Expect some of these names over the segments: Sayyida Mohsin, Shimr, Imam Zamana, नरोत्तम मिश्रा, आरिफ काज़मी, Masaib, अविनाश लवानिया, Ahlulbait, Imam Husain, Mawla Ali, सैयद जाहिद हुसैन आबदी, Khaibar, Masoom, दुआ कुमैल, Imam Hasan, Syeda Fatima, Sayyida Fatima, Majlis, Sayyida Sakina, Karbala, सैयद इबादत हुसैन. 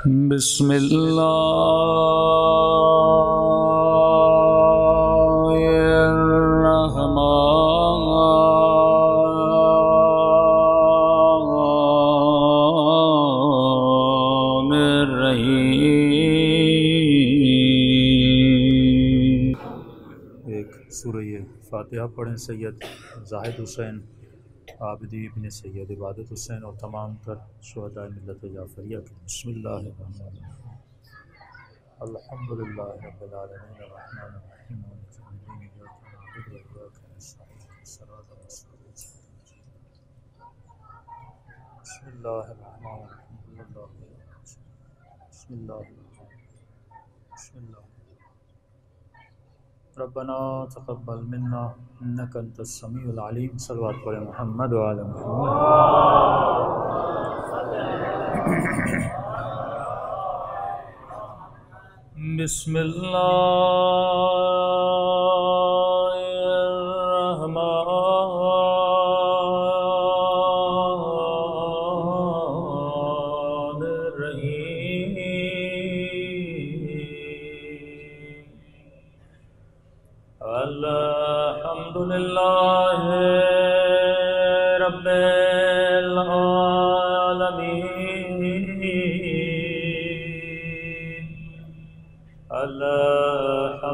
बिस्मिल्लाहिर्रहमानिर्रहीम। एक सूरह फातिहा पढ़ें। सैयद जाहिद हुसैन आबदी इब्न सैयद इबादत हुसैन और तमाम तर शुहदा मिल्लत जाफरिया के। बिस्मिल्लाहिर्रहमानिर्रहीम। अल्हम्दुलिल्लाह रब्बिल आलमीन अर्रहमानिर्रहीम मालिकि यौमिद्दीन इय्याका नअबुदु व इय्याका नस्तईन इहदिना as-सिराता al-mustaqीम। बिस्मिल्लाहिर्रहमानिर्रहीम। बिस्मिल्लाह। रब्बना तक़ब्बल मिन्ना इन्नका अंतस समीउल अलीम। सल्लल्लाहु अलैहि व आला मुहम्मद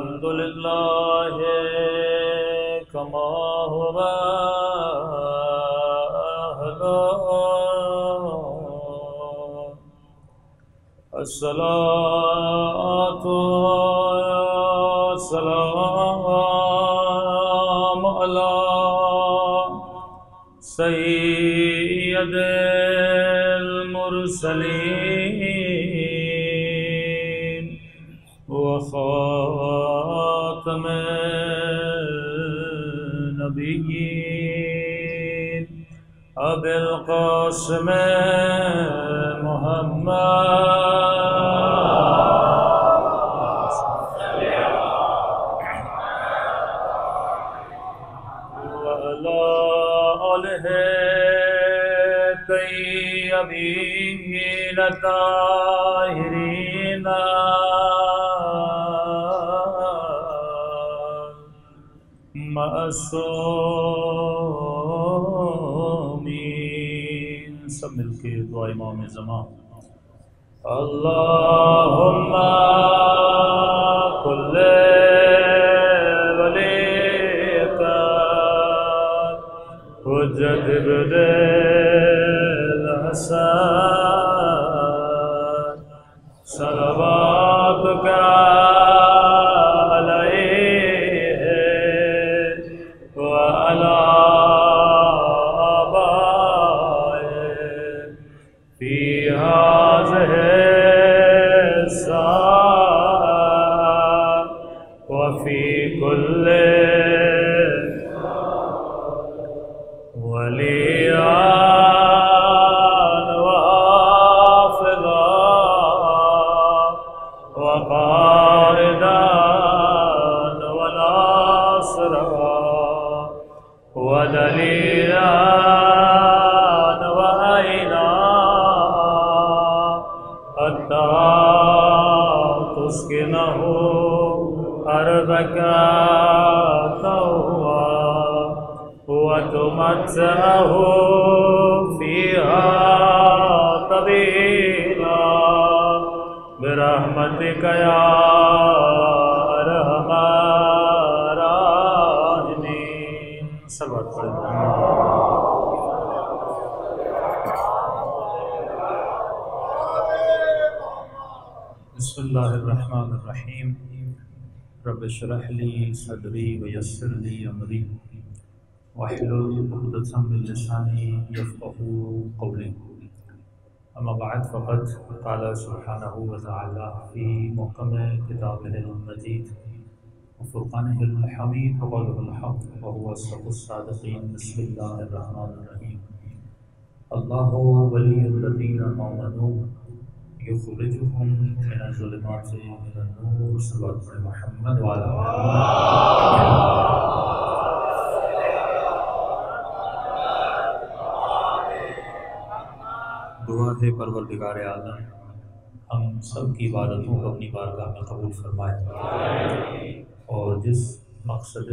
व आला मुहम्मद। अस्सलातु अला सय्यिदिल मुरसलीन व खातमिन नबिय्यीन अबिल क़ासिम मुहम्मद। ताहिरीना मासूमीन। सब मिलके दुआ इमाम ज़माना। अल्लाहुम्मा कुल्ले वलीका हुज्जत बिल हसन सलवातुका अलैहि व अला आबाइहि फी हाज़िहिस साअह व फी कुल्लि وتمتعه فيها طويلا برحمتك يا أرحم الراحمين। सल्लल्लाहु अलैहि वसल्लम। बिस्मिल्लाहिर्रहमानिर्रहीम। रब्बि श्रह ली सदरी व यस्सिर ली अमरी वहलुल उक़दतम मिन लिसानी यफ़क़हू क़ौली। अम्मा बअद। फ़क़द क़ाला सुब्हानहू व तआला फ़ी मुहकमे किताबिहिल मजीद व फ़ुरक़ानिहिल हमीद व क़ौलिहिल हक़ व हुव असदुस सादिक़ीन। बिस्मिल्लाहिर्रहमानिर्रहीम। अल्लाहु वलियुल लज़ीना आमनू युख़रिजुहुम मिनज़-ज़ुलुमाति इलन-नूर। सल्लल्लाहु अलैहि मुहम्मद व अला आलिहि। दुआ है परवरदिगार आलम, हम सब की इबादतों को अपनी बारगाह में कबूल फरमाए। और जिस मकसद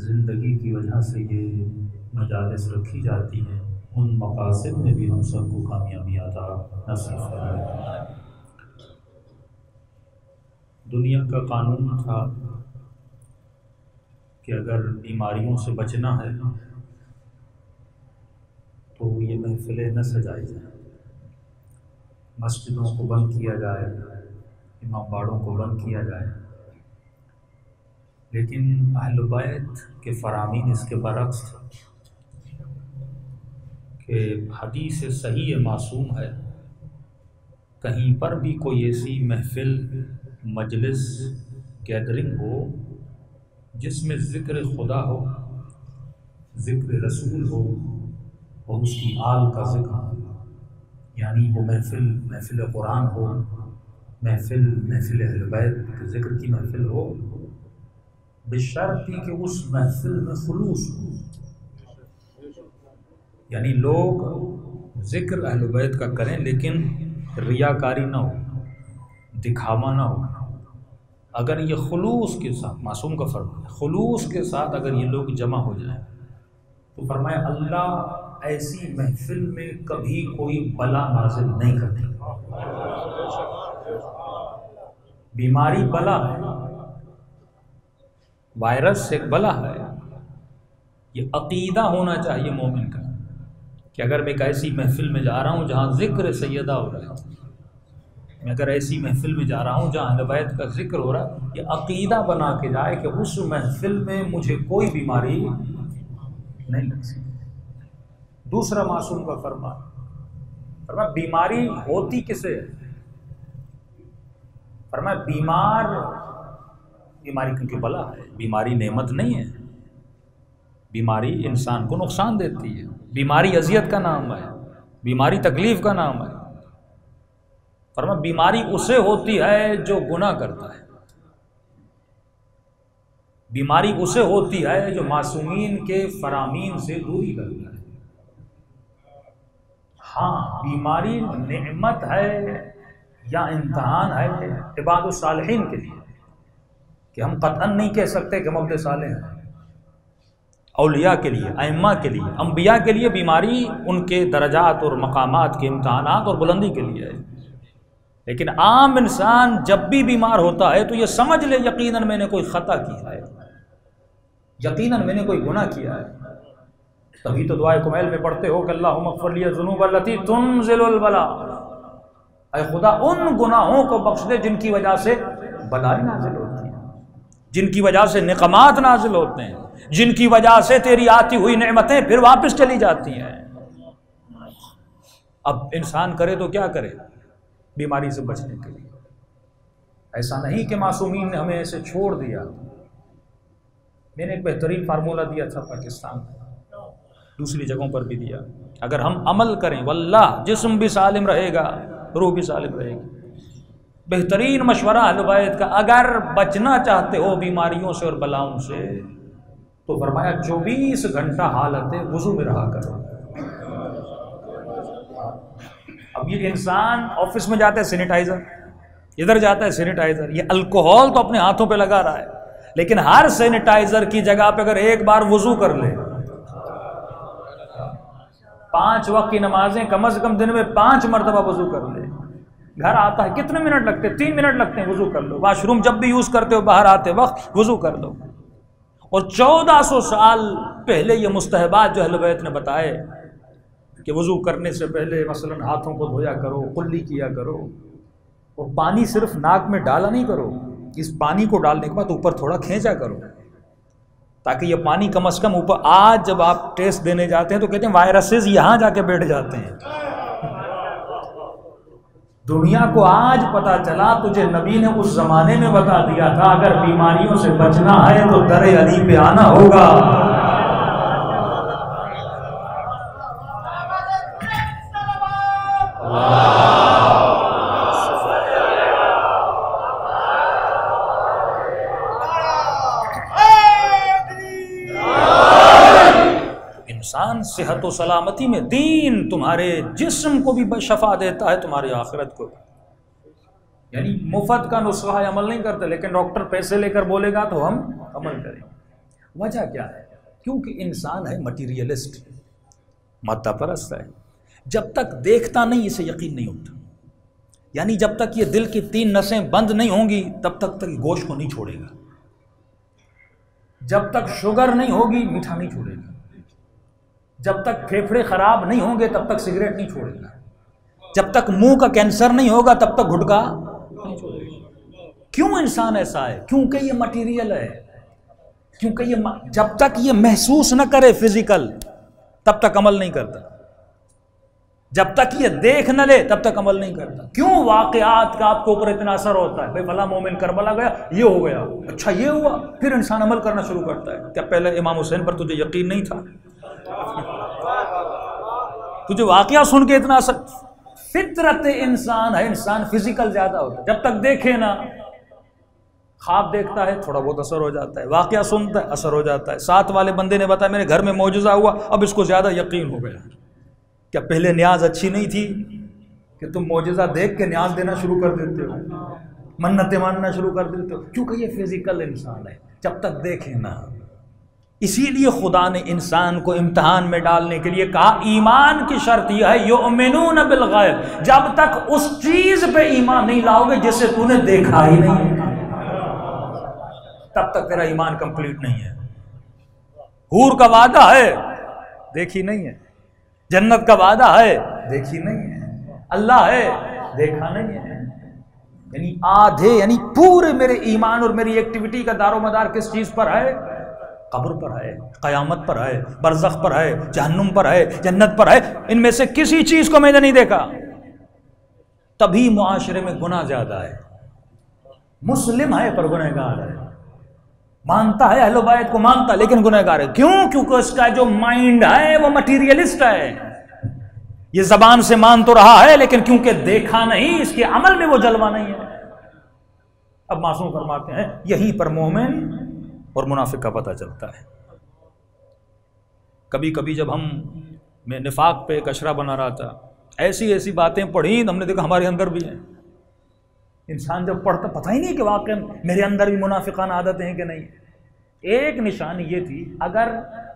ज़िंदगी की वजह से ये मजालिस रखी जाती हैं उन मकासद में भी हम सबको कामयाबी अता नसीब फरमाए। दुनिया का कानून था कि अगर बीमारियों से बचना है तो ये महफिलें न सजाई जाए, मस्जिदों को बंद किया जाए, इमाम बाड़ों को बंद किया जाए, लेकिन अहलुबैत के फरामीन इसके बरक्स कि हदीस सही मासूम है कहीं पर भी कोई ऐसी महफिल मजलिस गैदरिंग हो जिसमें ज़िक्र खुदा हो, ज़िक्र रसूल हो और उसकी आल का ज़िक्र हो, यानी वो महफिल महफिल कुरान हो, महफिल महफिल अहलबैत के ज़िक्र की महफिल हो, बिशर्ती कि उस महफिल में खुलूस हो, यानी लोग ज़िक्र अहलबैत का करें लेकिन रियाकारी ना हो, दिखावा ना हो। अगर ये खुलूस के साथ, मासूम का फरमाया खुलूस के साथ अगर ये लोग जमा हो जाए तो फरमाया अल्लाह ऐसी महफिल में कभी कोई बला नाजिल नहीं करती। बीमारी बला है, वायरस एक बला है। ये अकीदा होना चाहिए मोमिन का कि अगर मैं एक ऐसी महफिल में जा रहा हूँ जहाँ ज़िक्र सैयदा हो रहा है, मैं अगर ऐसी महफिल में जा रहा हूँ जहाँ अहलबैत का ज़िक्र हो रहा है, ये अकीदा बना के जाए कि उस महफिल में मुझे कोई बीमारी नहीं लग सकती। दूसरा मासूम का फरमाया बीमारी होती किसे है? फरमाया बीमारी क्योंकि बला है, बीमारी नेमत नहीं है, बीमारी इंसान को नुकसान देती है, बीमारी अजियत का नाम है, बीमारी तकलीफ़ का नाम है। फरमाया बीमारी उसे होती है जो गुनाह करता है, बीमारी उसे होती है जो मासूमीन के फरामीन से दूरी करता है। हाँ, बीमारी नेमत है या इम्तहान है इबाद सालिहीन के लिए कि हम कतअन नहीं कह सकते कि हम अब्द सालिह हैं। औलिया के लिए, अइम्मा के लिए, अम्बिया के लिए बीमारी उनके दर्जात और मकामात के इम्तहानात और बुलंदी के लिए है, लेकिन आम इंसान जब भी बीमार होता है तो ये समझ ले यकीनन मैंने कोई ख़ता किया है, यकीनन मैंने कोई गुनाह किया है। तभी तो दुआ कुमैल में पढ़ते हो कि अल्लाहुम्मा ग़फ़िर लिया ज़ुनूब लती तुनज़िलुल बला, ऐ खुदा उन गुनाहों को बख्श दे जिनकी वजह से बलाएं नाजिल होती हैं, जिनकी वजह से निकमात नाजिल होते हैं, जिनकी वजह से तेरी आती हुई नेमतें फिर वापस चली जाती हैं। अब इंसान करे तो क्या करे बीमारी से बचने के लिए? ऐसा नहीं कि मासूमीन ने हमें ऐसे छोड़ दिया। मैंने एक बेहतरीन फार्मूला दिया था पाकिस्तान में, दूसरी जगहों पर भी दिया, अगर हम अमल करें वल्लाह जिस्म भी सालिम रहेगा, रूह भी सालिम रहेगी। बेहतरीन मशवरा अहलबैत का, अगर बचना चाहते हो बीमारियों से और बलाओं से तो फरमाया 24 घंटा हालत वुज़ू में रहा करो। अब ये इंसान ऑफिस में जाता है सैनिटाइज़र, इधर जाता है सैनिटाइज़र, ये अल्कोहल तो अपने हाथों पर लगा रहा है, लेकिन हर सैनिटाइज़र की जगह पर अगर एक बार वुज़ू कर ले, 5 वक्त की नमाजें कम से कम दिन में 5 मरतबा वजू कर ले, घर आता है कितने मिनट लगते हैं? 3 मिनट लगते हैं, वजू कर लो। वाशरूम जब भी यूज़ करते हो बाहर आते वक्त वजू कर लो। और 1400 साल पहले ये मुस्तहबात जो अहलबैत ने बताए कि वजू करने से पहले मसलन हाथों को धोया करो, कुल्ली किया करो, और पानी सिर्फ नाक में डाला नहीं करो, इस पानी को डालने के बाद ऊपर थोड़ा खींचा करो ताकि ये पानी कम से कम ऊपर। आज जब आप टेस्ट देने जाते हैं तो कहते हैं वायरसेस यहाँ जाके बैठ जाते हैं। दुनिया को आज पता चला, तुझे नबी ने उस जमाने में बता दिया था अगर बीमारियों से बचना है तो दरे अली पे आना होगा। सेहत और सलामती में दीन तुम्हारे जिस्म को भी शफा देता है, तुम्हारी आखिरत को। यानी मुफ्त का नुस्खा अमल नहीं करते, लेकिन डॉक्टर पैसे लेकर बोलेगा तो हम अमल करेंगे। वजह क्या है? क्योंकि इंसान है मटीरियलिस्ट, माता परस्त है। जब तक देखता नहीं इसे यकीन नहीं होता, यानी जब तक ये दिल की तीन नसें बंद नहीं होंगी तब तक गोश्त को नहीं छोड़ेगा, जब तक शुगर नहीं होगी मीठा नहीं छोड़ेगा, जब तक फेफड़े ख़राब नहीं होंगे तब तक सिगरेट नहीं छोड़ेगा, जब तक मुंह का कैंसर नहीं होगा तब तक गुटखा नहीं छोड़ेगा। क्यों इंसान ऐसा है? क्योंकि ये मटीरियल है, क्योंकि ये जब तक ये महसूस ना करे फिजिकल तब तक अमल नहीं करता, जब तक ये देख न ले तब तक अमल नहीं करता। क्यों वाक़यात का आपके ऊपर इतना असर होता है? भाई भला मोमिन करबला गया, ये हो गया, अच्छा ये हुआ, फिर इंसान अमल करना शुरू करता है। क्या पहले इमाम हुसैन पर तुझे यकीन नहीं था? तुझे वाक़या सुन के इतना असर। फितरत इंसान है, इंसान फिजिकल ज़्यादा होता है। जब तक देखे ना, ख्वाब देखता है थोड़ा बहुत असर हो जाता है, वाक़या सुनता है असर हो जाता है। साथ वाले बंदे ने बताया मेरे घर में मौजूदा हुआ, अब इसको ज़्यादा यकीन हो गया। क्या पहले न्याज अच्छी नहीं थी कि तुम मौजूदा देख के न्याज देना शुरू कर देते हो, मन्नतें मानना शुरू कर देते हो? क्योंकि ये फिज़िकल इंसान है, जब तक देखे ना। इसीलिए खुदा ने इंसान को इम्तहान में डालने के लिए कहा, ईमान की शर्त यह है युमिनून बिल गायब, जब तक उस चीज़ पे ईमान नहीं लाओगे जिसे तूने देखा ही नहीं तब तक तेरा ईमान कंप्लीट नहीं है। हूर का वादा है, देखी नहीं है। जन्नत का वादा है, देखी नहीं है। अल्लाह है, देखा नहीं है। यानी आधे, यानी पूरे मेरे ईमान और मेरी एक्टिविटी का दारोमदार किस चीज़ पर है? कब्र पर है, क़यामत पर है, बरज़ख पर है, जहन्नुम पर है, जन्नत पर है। इनमें से किसी चीज़ को मैंने नहीं देखा। तभी मुआशरे में गुनाह ज़्यादा है। मुस्लिम है पर गुनहगार है, मानता है अहलुबैत को मानता है लेकिन गुनहगार है। क्यों? क्योंकि उसका जो माइंड है वो मटीरियलिस्ट है। ये ज़बान से मान तो रहा है लेकिन क्योंकि देखा नहीं इसके अमल में वो जलवा नहीं है। अब मासूम फरमाते हैं यहीं पर मोमिन और मुनाफिक का पता चलता है। कभी कभी जब हम मैं निफाक पे कशरा बना रहा था, ऐसी ऐसी बातें पढ़ी तो हमने देखा हमारे अंदर भी हैं। इंसान जब पढ़ता पता ही नहीं कि वाकई मेरे अंदर भी मुनाफिकाना आदतें हैं कि नहीं। एक निशानी ये थी, अगर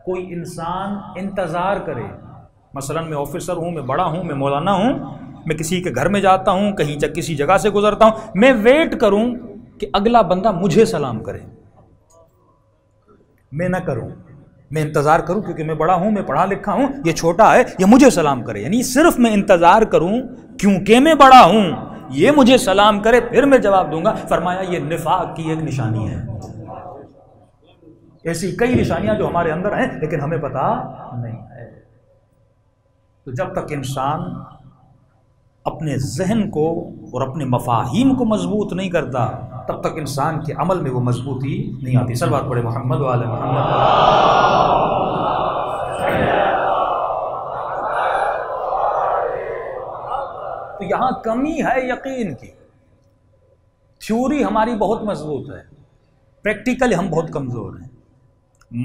कोई इंसान इंतज़ार करे, मसलन मैं ऑफिसर हूँ, मैं बड़ा हूँ, मैं मौलाना हूँ, मैं किसी के घर में जाता हूँ, कहीं किसी जगह से गुजरता हूँ, मैं वेट करूँ कि अगला बंदा मुझे सलाम करे, मैं ना करूं, मैं इंतज़ार करूं क्योंकि मैं बड़ा हूं, मैं पढ़ा लिखा हूं, ये छोटा है, ये मुझे सलाम करे। यानी सिर्फ मैं इंतज़ार करूं क्योंकि मैं बड़ा हूं, ये मुझे सलाम करे फिर मैं जवाब दूंगा। फरमाया ये निफाक की एक निशानी है। ऐसी कई निशानियां जो हमारे अंदर हैं लेकिन हमें पता नहीं है। तो जब तक इंसान अपने जहन को और अपने मफाहीम को मजबूत नहीं करता तब तक इंसान के अमल में वो मजबूती नहीं आती। सल्लल्लाहु अलैहि मोहम्मद वाले मोहम्मद। तो यहाँ कमी है यकीन की। थ्योरी हमारी बहुत मजबूत है, प्रैक्टिकली हम बहुत कमज़ोर हैं।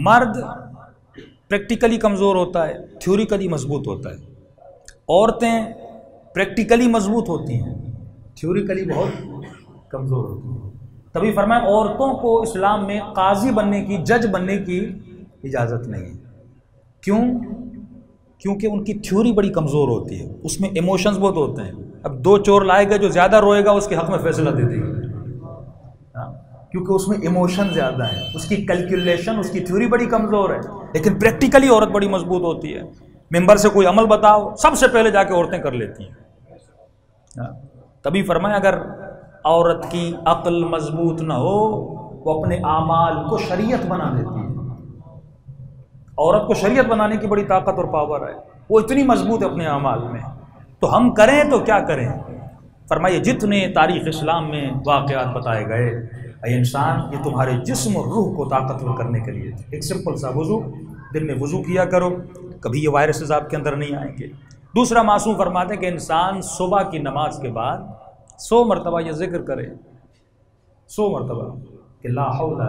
मर्द प्रैक्टिकली कमज़ोर होता है, थ्योरिकली मजबूत होता है। औरतें प्रैक्टिकली मजबूत होती हैं, थ्योरिकली बहुत कमज़ोर होती हैं। तभी फरमाया औरतों को इस्लाम में काजी बनने की, जज बनने की इजाज़त नहीं है। क्यों? क्योंकि उनकी थ्योरी बड़ी कमज़ोर होती है, उसमें इमोशंस बहुत होते हैं। अब दो चोर लाए गए, जो ज़्यादा रोएगा उसके हक़ में फैसला दे देगी, क्योंकि उसमें इमोशन ज़्यादा है, उसकी कैलकुलेशन, उसकी थ्योरी बड़ी कमज़ोर है। लेकिन प्रैक्टिकली औरत बड़ी मजबूत होती है। मेंबर से कोई अमल बताओ सबसे पहले जाके औरतें कर लेती हैं। तभी फरमाया अगर औरत की अक्ल मजबूत ना हो, वो अपने आमाल को शरीयत बना देती है। औरत को शरीयत बनाने की बड़ी ताकत और पावर है, वो इतनी मजबूत है अपने आमाल में। तो हम करें तो क्या करें? फरमाइए जितने तारीख़ इस्लाम में वाक़यात बताए गए, ये इंसान ये तुम्हारे जिस्म और रूह को ताकतवर करने के लिए। एक सिंपल सा वज़ू, दिन में वज़ू किया करो, कभी ये वायरसेस आपके अंदर नहीं आएंगे। दूसरा, मासूम फरमाते हैं कि इंसान सुबह की नमाज के बाद 100 मरतबा ये जिक्र करे, 100 मरतबा कि ला हौला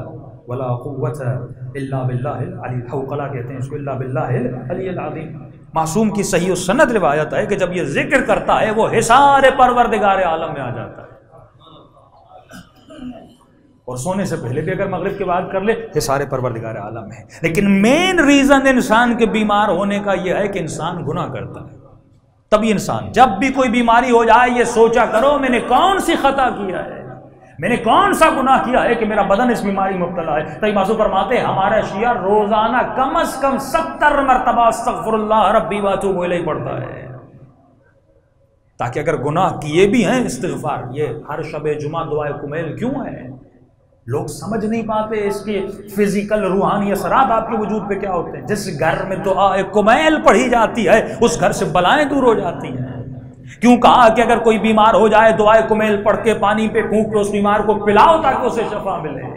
वला कुव्वता इल्ला बिल्लाहिल अली हौकला कहते हैं इसको, इल्ला बिल्लाहिल अलील अज़ीम। मासूम की सही सनद रिवायत है कि जब ये जिक्र करता है वो हिसार परवरदिगार आलम में आ जाता है। और सोने से पहले भी अगर मगरिब के बाद कर ले, ये सारे परवरदिगार आलम है। लेकिन मेन रीज़न इंसान के बीमार होने का ये है कि इंसान गुनाह करता है। तभी इंसान जब भी कोई बीमारी हो जाए ये सोचा करो मैंने कौन सी खता किया है, मैंने कौन सा गुनाह किया है कि मेरा बदन इस बीमारी में मुब्तला है। तभी मासूम फरमाते हैं हमारा शिया रोज़ाना कम अज़ कम 70 मरतबा अस्तगफिरुल्लाह रब्बी व अतूबु इलैह पढ़ता है, ताकि अगर गुनाह किए भी हैं इस्तिगफार। ये हर शब जुमा दुआ कुमैल क्यों है? लोग समझ नहीं पाते इसके फिजिकल रूहानी असरात आपके वजूद पे क्या होते हैं। जिस घर में दुआ कुमैल पढ़ी जाती है उस घर से बलाएं दूर हो जाती हैं। क्यों कहा कि अगर कोई बीमार हो जाए दुआ कुमैल पढ़ के पानी पे फूंक के उस बीमार को पिलाओ ताकि उसे शफा मिले,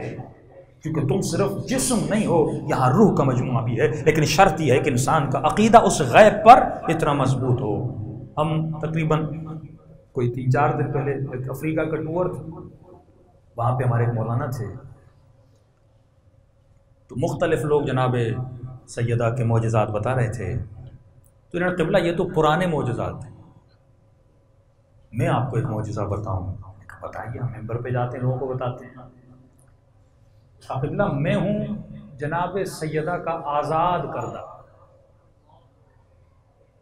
क्योंकि तुम सिर्फ जिस्म नहीं हो, यहाँ रूह का मजमुआ भी है। लेकिन शर्त यह है कि इंसान का अकीदा उस गैब पर इतना मजबूत हो। हम तकरीबन कोई 3-4 दिन पहले एक अफ्रीका का टूर, वहाँ पे हमारे एक मौलाना थे, तो मुख्तलिफ लोग जनाब सैदा के मोजज़ात बता रहे थे। तो इन्होंने क़िबला ये तो पुराने मोजज़ात थे, मैं आपको एक मोजज़ा बताऊँ। बताइए, हम मेंबर पे जाते हैं लोगों को बताते हैं। आप क़िबला मैं हूँ जनाब सैदा का आज़ाद करदा।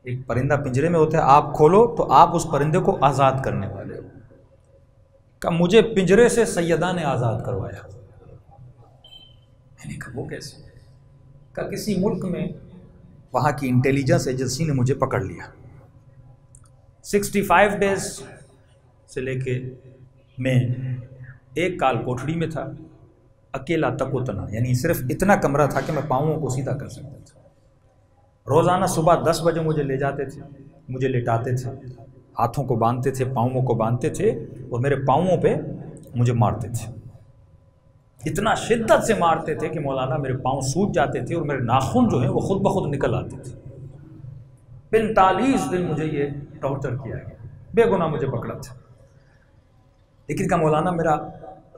एक परिंदा पिंजरे में होता है, आप खोलो तो आप उस परिंदे को आज़ाद करने वाले हो। का मुझे पिंजरे से सैदा ने आज़ाद करवाया। मैंने कहा वो कैसे? का किसी मुल्क में वहाँ की इंटेलिजेंस एजेंसी ने मुझे पकड़ लिया। 65 डेज से लेके मैं एक काल कोठड़ी में था, अकेला तकोतना, यानी सिर्फ इतना कमरा था कि मैं पाँवों को सीधा कर सकता था। रोज़ाना सुबह 10 बजे मुझे ले जाते थे, मुझे लेटाते थे, हाथों को बांधते थे, पाँवों को बांधते थे और मेरे पाँवों पे मुझे मारते थे। इतना शिद्दत से मारते थे कि मौलाना मेरे पाँव सूज जाते थे और मेरे नाखून जो है वो खुद ब खुद निकल आते थे। 45 दिन मुझे ये टॉर्चर किया गया, बेगुनाह मुझे पकड़ा था। लेकिन का मौलाना मेरा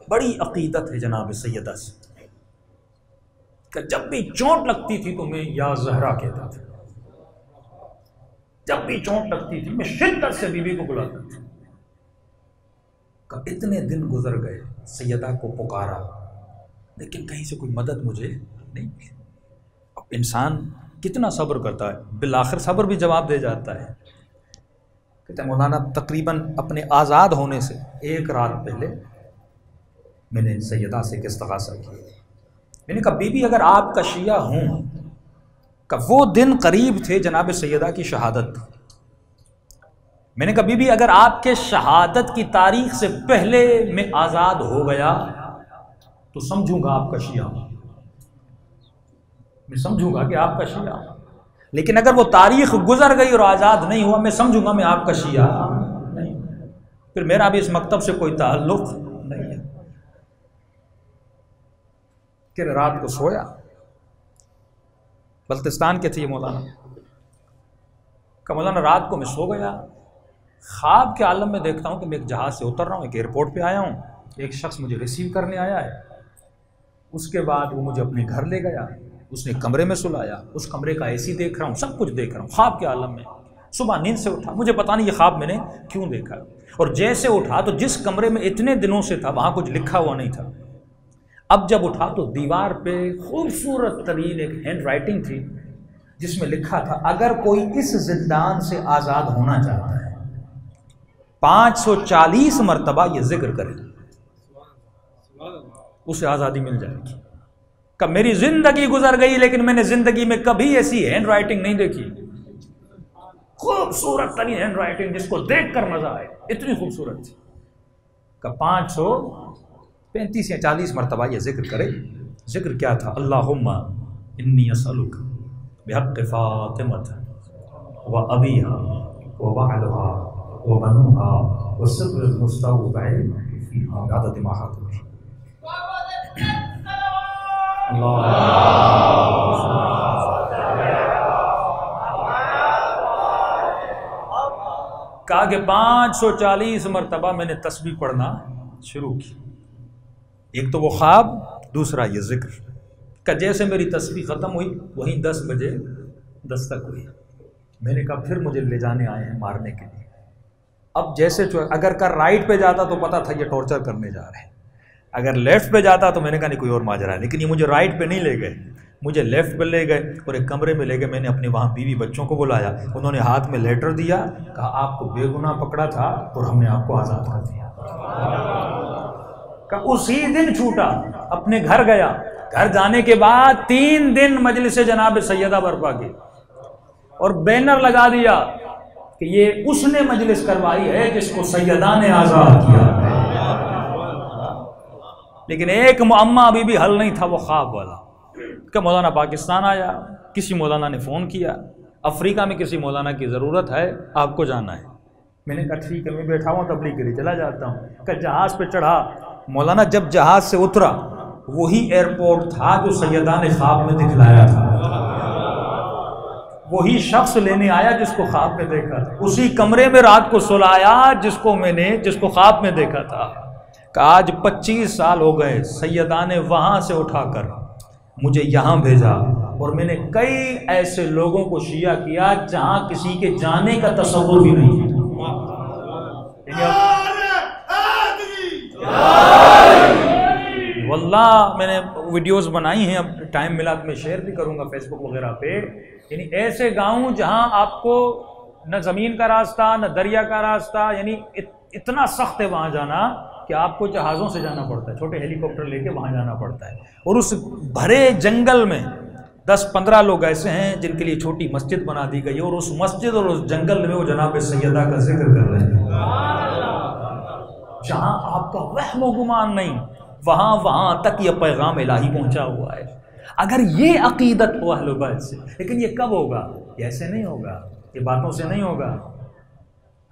बड़ी अकीदत है जनाब सैदा से, कि जब भी चोट लगती थी तो मैं या जहरा कहता था। जब भी चोट लगती थी मैं शिद्दत से बीबी को बुलाता था। कब इतने दिन गुजर गए, सैदा को पुकारा लेकिन कहीं से कोई मदद मुझे नहीं मिली। अब इंसान कितना सब्र करता है, बिलाखिर सब्र भी जवाब दे जाता है। कहते मौलाना तकरीबन अपने आज़ाद होने से एक रात पहले मैंने सैदा से इस्तग़ासा की। मैंने कहा बीबी अगर आपका शिया हूँ। का वो दिन करीब थे जनाब सैदा की शहादत। मैंने कहा बीबी अगर आपके शहादत की तारीख से पहले मैं आज़ाद हो गया तो समझूंगा आपका शिया, मैं समझूंगा कि आपका शिया। लेकिन अगर वो तारीख गुजर गई और आज़ाद नहीं हुआ, मैं समझूंगा मैं आपका शिया नहीं, फिर मेरा भी इस मकतब से कोई ताल्लुक नहीं है। कि रात को सोया, बल्तिस्तान के थे ये मौलाना। का मौलाना रात को मैं सो गया, ख्वाब के आलम में देखता हूँ कि मैं एक जहाज़ से उतर रहा हूँ, एक एयरपोर्ट पे आया हूँ, एक शख्स मुझे रिसीव करने आया है। उसके बाद वो मुझे अपने घर ले गया, उसने कमरे में सुलाया, उस कमरे का एसी देख रहा हूँ, सब कुछ देख रहा हूँ ख्वाब के आलम में। सुबह नींद से उठा, मुझे पता नहीं ये ख्वाब मैंने क्यों देखा, और जैसे उठा तो जिस कमरे में इतने दिनों से था वहाँ कुछ लिखा हुआ नहीं था। अब जब उठा तो दीवार पे खूबसूरत तरीन एक हैंड राइटिंग थी जिसमें लिखा था अगर कोई इस जिंदान से आज़ाद होना चाहता है 540 मरतबा ये जिक्र करे उसे आज़ादी मिल जाएगी। कब मेरी जिंदगी गुजर गई लेकिन मैंने जिंदगी में कभी ऐसी हैंड राइटिंग नहीं देखी, खूबसूरत तरीन हैंड राइटिंग जिसको देखकर मजा आए, इतनी खूबसूरत थी। कब 535 या 40 मरतबा यह जिक्र करे। जिक्र क्या था? अल्लाहुम्मा इन्नी असअलुक बिहक़्क़ि फ़ातिमा व अबीहा व बअलहा व बनूहा व सिद्रिल मुस्तौदअ फ़ीहा अदद मा हक़क़ुक। कहा कि 540 मरतबा मैंने तस्बीह पढ़ना शुरू की। एक तो वो ख्वाब, दूसरा ये जिक्र। का जैसे मेरी तस्बीह ख़त्म हुई वहीं 10 बजे दस्तक हुई। मैंने कहा फिर मुझे ले जाने आए हैं मारने के लिए। अब जैसे अगर का राइट पे जाता तो पता था ये टॉर्चर करने जा रहे हैं, अगर लेफ़्ट पे जाता तो मैंने कहा नहीं कोई और माजरा है, लेकिन ये मुझे राइट पे नहीं ले गए, मुझे लेफ़्ट पे ले गए और एक कमरे में ले गए। मैंने अपने वहाँ बीवी बच्चों को बुलाया, उन्होंने हाथ में लेटर दिया, कहा आपको बेगुनाह पकड़ा था और हमने आपको आज़ाद कर दिया। कहा उसी दिन छूटा, अपने घर गया। घर जाने के बाद 3 दिन मजलिस जनाब सैयदा बर्पा की और बैनर लगा दिया कि ये उसने मजलिस करवाई है जिसको सैयदा ने आज़ाद किया। लेकिन एक मुअम्मा अभी भी हल नहीं था, वो ख्वाब वाला। क्या मौलाना पाकिस्तान आया, किसी मौलाना ने फ़ोन किया अफ्रीका में किसी मौलाना की ज़रूरत है, आपको जाना है। मैंने कहा ठीक है, मैं बैठा हुआ तबलीग के लिए चला जाता हूँ। कल जहाज़ पे चढ़ा मौलाना, जब जहाज़ से उतरा वही एयरपोर्ट था जो सैयदा ने ख्वाब में दिखलाया था, वही शख्स लेने आया जिसको ख्वाब में देखा था, उसी कमरे में रात को सुलाया जिसको ख्वाब में देखा था। आज 25 साल हो गए सैयदा ने वहाँ से उठाकर मुझे यहाँ भेजा और मैंने कई ऐसे लोगों को शिया किया जहाँ किसी के जाने का तसव्वुर भी नहीं है। वल्लाह मैंने वीडियोस बनाई हैं, अब टाइम मिला तो मैं शेयर भी करूँगा फेसबुक वगैरह पे। यानी ऐसे गांव जहाँ आपको न ज़मीन का रास्ता न दरिया का रास्ता, यानी इतना सख्त है वहाँ जाना कि आपको जहाज़ों से जाना पड़ता है, छोटे हेलीकॉप्टर लेके वहाँ जाना पड़ता है। और उस भरे जंगल में 10-15 लोग ऐसे हैं जिनके लिए छोटी मस्जिद बना दी गई है और उस मस्जिद और उस जंगल में वो जनाब सैयदा का जिक्र कर रहे हैं। जहाँ आपका वहमो गुमान नहीं, वहाँ तक ये पैगाम इलाही पहुँचा हुआ है। अगर ये अकीदत हो अहलुबैत से, लेकिन ये कब होगा? ऐसे नहीं होगा, ये बातों से नहीं होगा।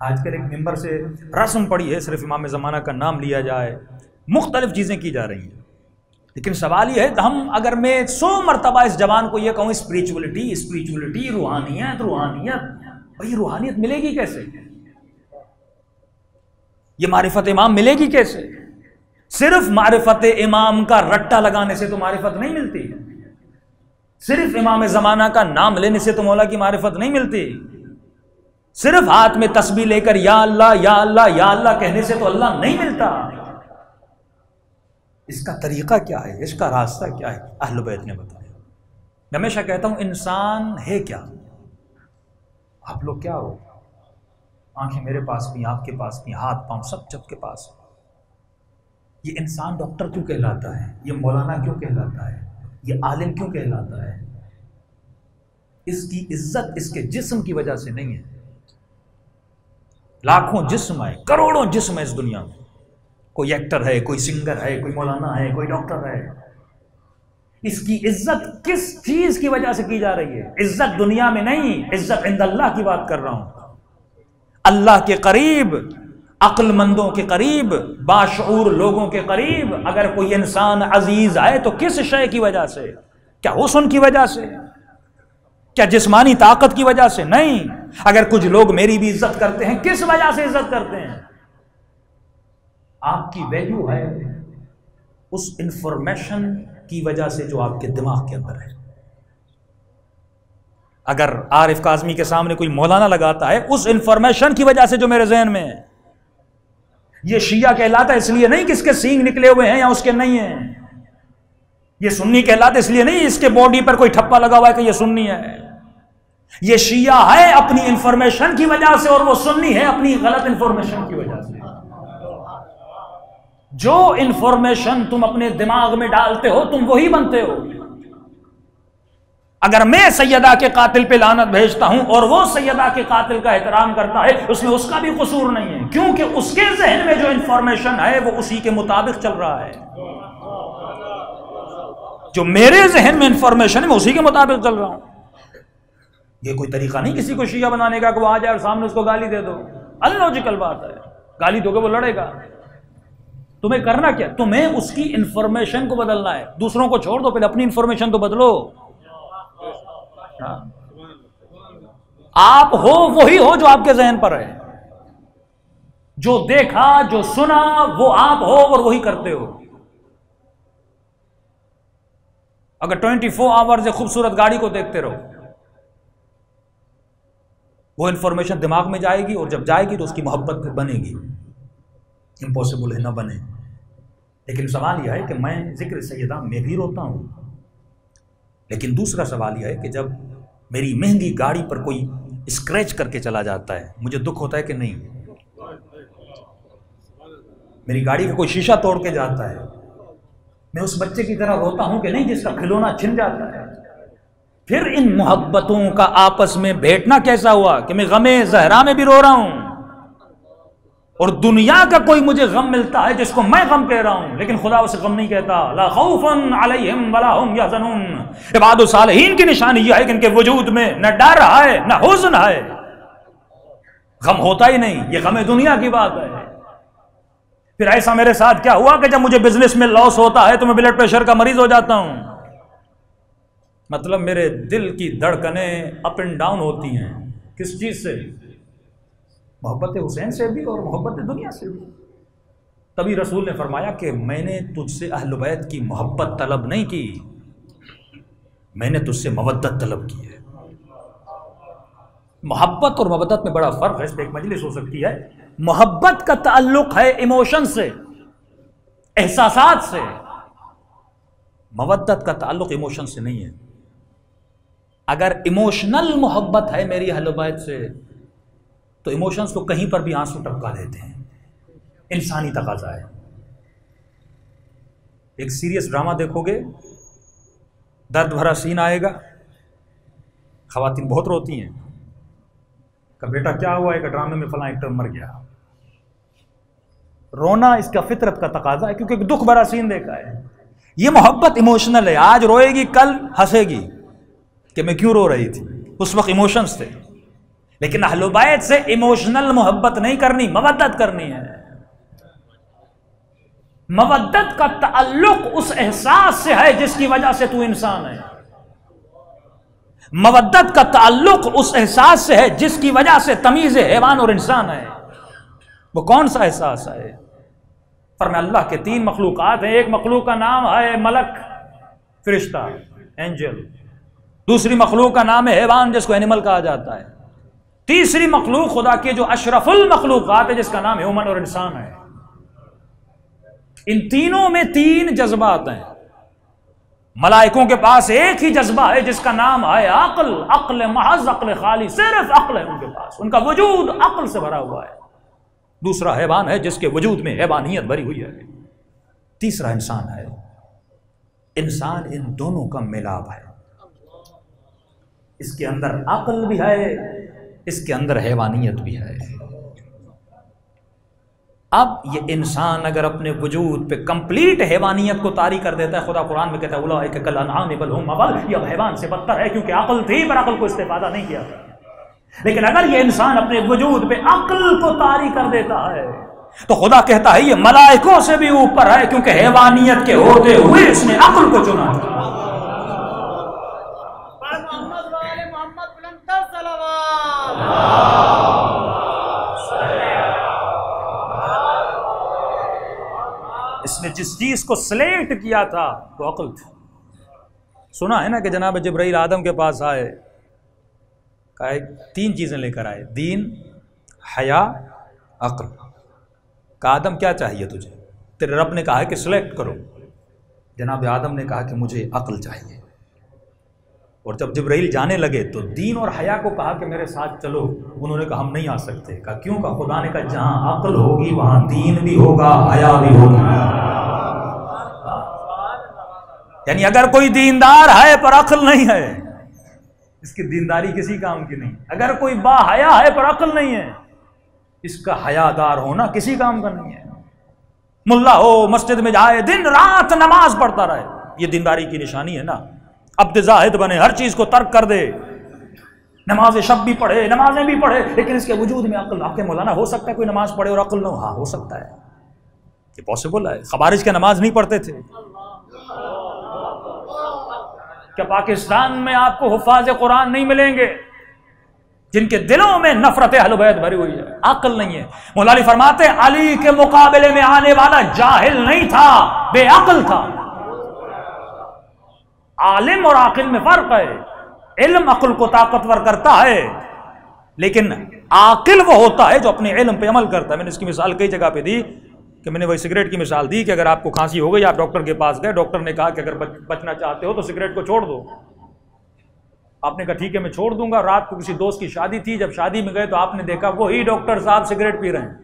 आजकल एक मेंबर से रस्म पड़ी है सिर्फ इमाम ज़माना का नाम लिया जाए, मुख्तलिफ़ चीज़ें की जा रही हैं। लेकिन सवाल ये है कि हम अगर मैं 100 मरतबा इस जवान को ये कहूँ स्पिरिचुअलिटी, रूहानियत, भाई रूहानियत मिलेगी कैसे? ये मारिफत इमाम मिलेगी कैसे? सिर्फ मारिफत इमाम का रट्टा लगाने से तो मारिफत नहीं मिलती, सिर्फ इमाम ज़माना का नाम लेने से तो मौला की मारिफत नहीं मिलती, सिर्फ हाथ में तस्बीह लेकर या अल्लाह या अल्लाह या अल्लाह कहने से तो अल्लाह नहीं मिलता। इसका तरीका क्या है, इसका रास्ता क्या है? अहले बैत ने बताया। मैं हमेशा कहता हूं इंसान है क्या, आप लोग क्या हो? आंखें मेरे पास भी, आपके पास भी, हाथ पांव सब सबके पास। ये इंसान डॉक्टर क्यों कहलाता है, ये मौलाना क्यों कहलाता है, ये आलिम क्यों कहलाता है? इसकी इज्जत इसके जिस्म की वजह से नहीं है। लाखों जिस्म है, करोड़ों जिस्म है इस दुनिया में। कोई एक्टर है, कोई सिंगर है, कोई मौलाना है, कोई डॉक्टर है। इसकी इज्जत किस चीज की वजह से की जा रही है? इज्जत दुनिया में नहीं, इज्जत इंद अल्लाह की बात कर रहा हूं। अल्लाह के करीब, अक्लमंदों के करीब, बाशऊर लोगों के करीब अगर कोई इंसान अजीज आए तो किस शय की वजह से? क्या हुस्न की वजह से? क्या जिस्मानी ताकत की वजह से? नहीं। अगर कुछ लोग मेरी भी इज्जत करते हैं, किस वजह से इज्जत करते हैं? आपकी वैल्यू है उस इंफॉर्मेशन की वजह से जो आपके दिमाग के अंदर है। अगर आरिफ काज़मी के सामने कोई मौलाना लगाता है उस इंफॉर्मेशन की वजह से जो मेरे जहन में है। यह शिया कहलाता इसलिए नहीं कि इसके सींग निकले हुए हैं या उसके नहीं है, यह सुन्नी कहलाता इसलिए नहीं इसके बॉडी पर कोई ठप्पा लगा हुआ है कि यह सुन्नी है। ये शिया है अपनी इंफॉर्मेशन की वजह से और वो सुन्नी है अपनी गलत इंफॉर्मेशन की वजह से। जो इंफॉर्मेशन तुम अपने दिमाग में डालते हो तुम वही बनते हो। अगर मैं सैयदा के कातिल पे लानत भेजता हूं और वो सैयदा के कातिल का एहतराम करता है उसमें उसका भी कसूर नहीं है, क्योंकि उसके जहन में जो इंफॉर्मेशन है वो उसी के मुताबिक चल रहा है। जो मेरे जहन में इंफॉर्मेशन है मैं उसी के मुताबिक चल रहा हूं। ये कोई तरीका नहीं किसी को शिया बनाने का कि वो आ जाए और सामने उसको गाली दे दो। अनलॉजिकल बात है, गाली दोगे वो लड़ेगा। तुम्हें करना क्या? तुम्हें उसकी इंफॉर्मेशन को बदलना है। दूसरों को छोड़ दो, पहले अपनी इंफॉर्मेशन तो बदलो। आप हो वही हो जो आपके जहन पर है, जो देखा जो सुना वो आप हो और वही करते हो। अगर 24 आवर्स खूबसूरत गाड़ी को देखते रहो वो इन्फॉर्मेशन दिमाग में जाएगी और जब जाएगी तो उसकी मोहब्बत फिर बनेगी। इम्पॉसिबल है ना बने, लेकिन सवाल यह है कि मैं ज़िक्र सैयदा में भी रोता हूँ। लेकिन दूसरा सवाल यह है कि जब मेरी महंगी गाड़ी पर कोई स्क्रैच करके चला जाता है, मुझे दुख होता है कि नहीं? मेरी गाड़ी का कोई शीशा तोड़ के जाता है, मैं उस बच्चे की तरह रोता हूं कि नहीं जिसका खिलौना छिन जाता है? फिर इन मोहब्बतों का आपस में भेंटना कैसा हुआ कि मैं गमे जहरा में भी रो रहा हूं और दुनिया का कोई मुझे गम मिलता है जिसको मैं गम कह रहा हूं, लेकिन खुदा उसे गम नहीं कहता। ला खौफन अलैहिम वला हुम यहज़नून। इबाद सालिहीन की निशानी यह है कि इनके वजूद में न डर है न हुज़्न है, गम होता ही नहीं। ये गम दुनिया की बात है। फिर ऐसा मेरे साथ क्या हुआ कि जब मुझे बिजनेस में लॉस होता है तो मैं ब्लड प्रेशर का मरीज हो जाता हूं। मतलब मेरे दिल की धड़कनें अप एंड डाउन होती हैं। किस चीज से? मोहब्बत हुसैन से भी और मोहब्बत दुनिया से भी। तभी रसूल ने फरमाया कि मैंने तुझसे अहलबैत की मोहब्बत तलब नहीं की, मैंने तुझसे मवद्दत तलब की है। मोहब्बत और मवद्दत में बड़ा फर्क है, इस पर एक मजलिस हो सकती है। मोहब्बत का ताल्लुक है इमोशन से, एहसासात से। मवद्दत का ताल्लुक इमोशन से नहीं है। अगर इमोशनल मोहब्बत है मेरी अहलबैत से तो इमोशंस को कहीं पर भी आंसू टपका देते हैं, इंसानी तकाजा है। एक सीरियस ड्रामा देखोगे, दर्द भरा सीन आएगा, खवातीन बहुत रोती हैं का बेटा क्या हुआ है, का ड्रामे में फलां एक्टर मर गया। रोना इसका फितरत का तकाजा है क्योंकि दुख भरा सीन देखा है। ये मोहब्बत इमोशनल है, आज रोएगी कल हंसेगी कि मैं क्यों रो रही थी, उस वक्त इमोशंस थे। लेकिन अहलुबैत से इमोशनल मोहब्बत नहीं करनी, मवद्दत करनी है। मवद्दत का ताल्लुक उस एहसास से है जिसकी वजह से तू इंसान है। मवद्दत का ताल्लुक उस एहसास से है जिसकी वजह से तमीज़ हैवान और इंसान है। वो कौन सा एहसास है? फरमाया अल्लाह के तीन मखलूक़ात हैं। एक मखलूक का नाम है मलक, फरिश्ता, एंजल। दूसरी मखलूक का नाम है हैवान, जिसको एनिमल कहा जाता है। तीसरी मखलूक खुदा के जो अशरफुल मखलूक़ात है, जिसका नाम ह्यूमन और इंसान है। इन तीनों में तीन जज्बात हैं। मलाइकों के पास एक ही जज्बा है जिसका नाम है अक्ल, अक्ल महज, अक्ल खाली, सिर्फ अक्ल है उनके पास, उनका वजूद अक्ल से भरा हुआ है। दूसरा हैवान है जिसके वजूद में हैवानियत भरी हुई है। तीसरा इंसान है। इंसान इन दोनों का मिलाप है। इसके अंदर अक्ल भी है, इसके अंदर हैवानियत भी है। अब ये इंसान अगर अपने वजूद पे कंप्लीट हैवानियत को तारी कर देता है, खुदा कुरान में कहता है उलाइका कल अनआम बल हुम अदल, यह हैवान से बदतर है क्योंकि अक्ल थी पर अक्ल को इस्तेफादा नहीं किया था। लेकिन अगर ये इंसान अपने वजूद पे अक्ल को तारी कर देता है तो खुदा कहता है ये मलाइकों से भी ऊपर है क्योंकि हैवानियत के होते हुए इसने अक्ल को चुना। इसने जिस चीज को सिलेक्ट किया था वो अक्ल था। सुना है ना कि जनाब जिब्राइल आदम के पास आए, कहा तीन चीजें लेकर आए, दीन, हया, अक्ल। कहा आदम क्या चाहिए तुझे? तेरे रब ने कहा है कि सिलेक्ट करो। जनाब आदम ने कहा कि मुझे अक्ल चाहिए। और जब जिब्राइल जाने लगे तो दीन और हया को कहा कि मेरे साथ चलो। उन्होंने कहा हम नहीं आ सकते। कहा क्यों? कहा खुदा ने कहा जहां अक्ल होगी वहां दीन भी होगा, हया भी होगा। यानी अगर कोई दीनदार है पर अक्ल नहीं है, इसकी दीनदारी किसी काम की नहीं। अगर कोई बाहया है पर अक्ल नहीं है, इसका हयादार होना किसी काम का नहीं है। मुल्ला हो, मस्जिद में जाए, दिन रात नमाज पढ़ता रहे, ये दीनदारी की निशानी है ना। अब्द जाहिद बने, हर चीज को तर्क कर दे, नमाज शब भी पढ़े, नमाजें भी पढ़े, लेकिन इसके वजूद में अक्ल। आपके मौलाना हो सकता है कोई नमाज पढ़े और अक्ल ना हो? हाँ, हो सकता है, ये पॉसिबल है। खवारिज के नमाज नहीं पढ़ते थे। क्या पाकिस्तान में आपको हुफ्फाज़ कुरान नहीं मिलेंगे जिनके दिलों में नफरत अहलबैत भरी हुई है? अक्ल नहीं है। मौला अली फरमाते हैं अली के मुकाबले में आने वाला जाहिल नहीं था, बेअक्ल था। आलिम और अक्ल में फर्क है। इल्म अक्ल को ताकतवर करता है, लेकिन अक्ल वो होता है जो अपने इल्म पे अमल करता है। मैंने इसकी मिसाल कई जगह पे दी। कि मैंने वही सिगरेट की मिसाल दी कि अगर आपको खांसी हो गई आप डॉक्टर के पास गए, डॉक्टर ने कहा कि अगर बचना चाहते हो तो सिगरेट को छोड़ दो। आपने कहा ठीक है मैं छोड़ दूंगा। रात को किसी दोस्त की शादी थी, जब शादी में गए तो आपने देखा वही डॉक्टर साहब सिगरेट पी रहे हैं।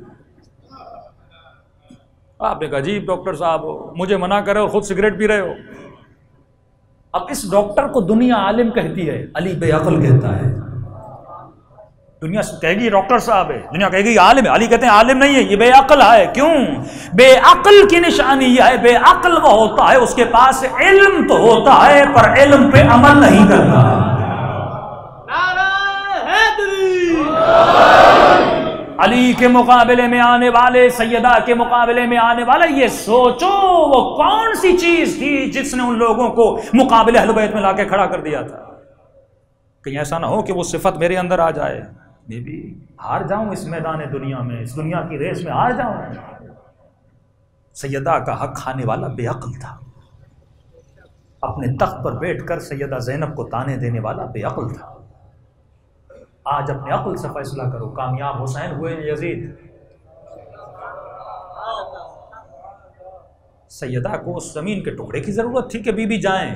आपने कहा अजीब डॉक्टर साहब, मुझे मना कर रहे हो, खुद सिगरेट पी रहे हो। अब इस डॉक्टर को दुनिया आलिम कहती है, अली बेअकल कहता है। दुनिया कहेगी डॉक्टर साहब है, दुनिया कहेगी आलिम है, अली कहते हैं आलिम नहीं है, ये बेअकल है। क्यों? बेअकल की निशानी यह है, बेअकल वह होता है उसके पास इल्म तो होता है पर इल्म पे अमल नहीं करता। अली के मुकाबले में आने वाले, सैयदा के मुकाबले में आने वाले, ये सोचो वो कौन सी चीज थी जिसने उन लोगों को मुकाबले अहलबैत में लाके खड़ा कर दिया था। कहीं ऐसा ना हो कि वो सिफत मेरे अंदर आ जाए, मैं भी हार जाऊं इस मैदान दुनिया में, इस दुनिया की रेस में हार जाऊं। सैयदा का हक खाने वाला बेअक्ल था, अपने तख्त पर बैठकर सैयदा ज़ैनब को ताने देने वाला बेअक्ल था। आज अपने अक्ल से फैसला करो। कामयाब हुसैन हुए यजीद। सैयदा को उस जमीन के टुकड़े की जरूरत थी कि बीबी जाएं।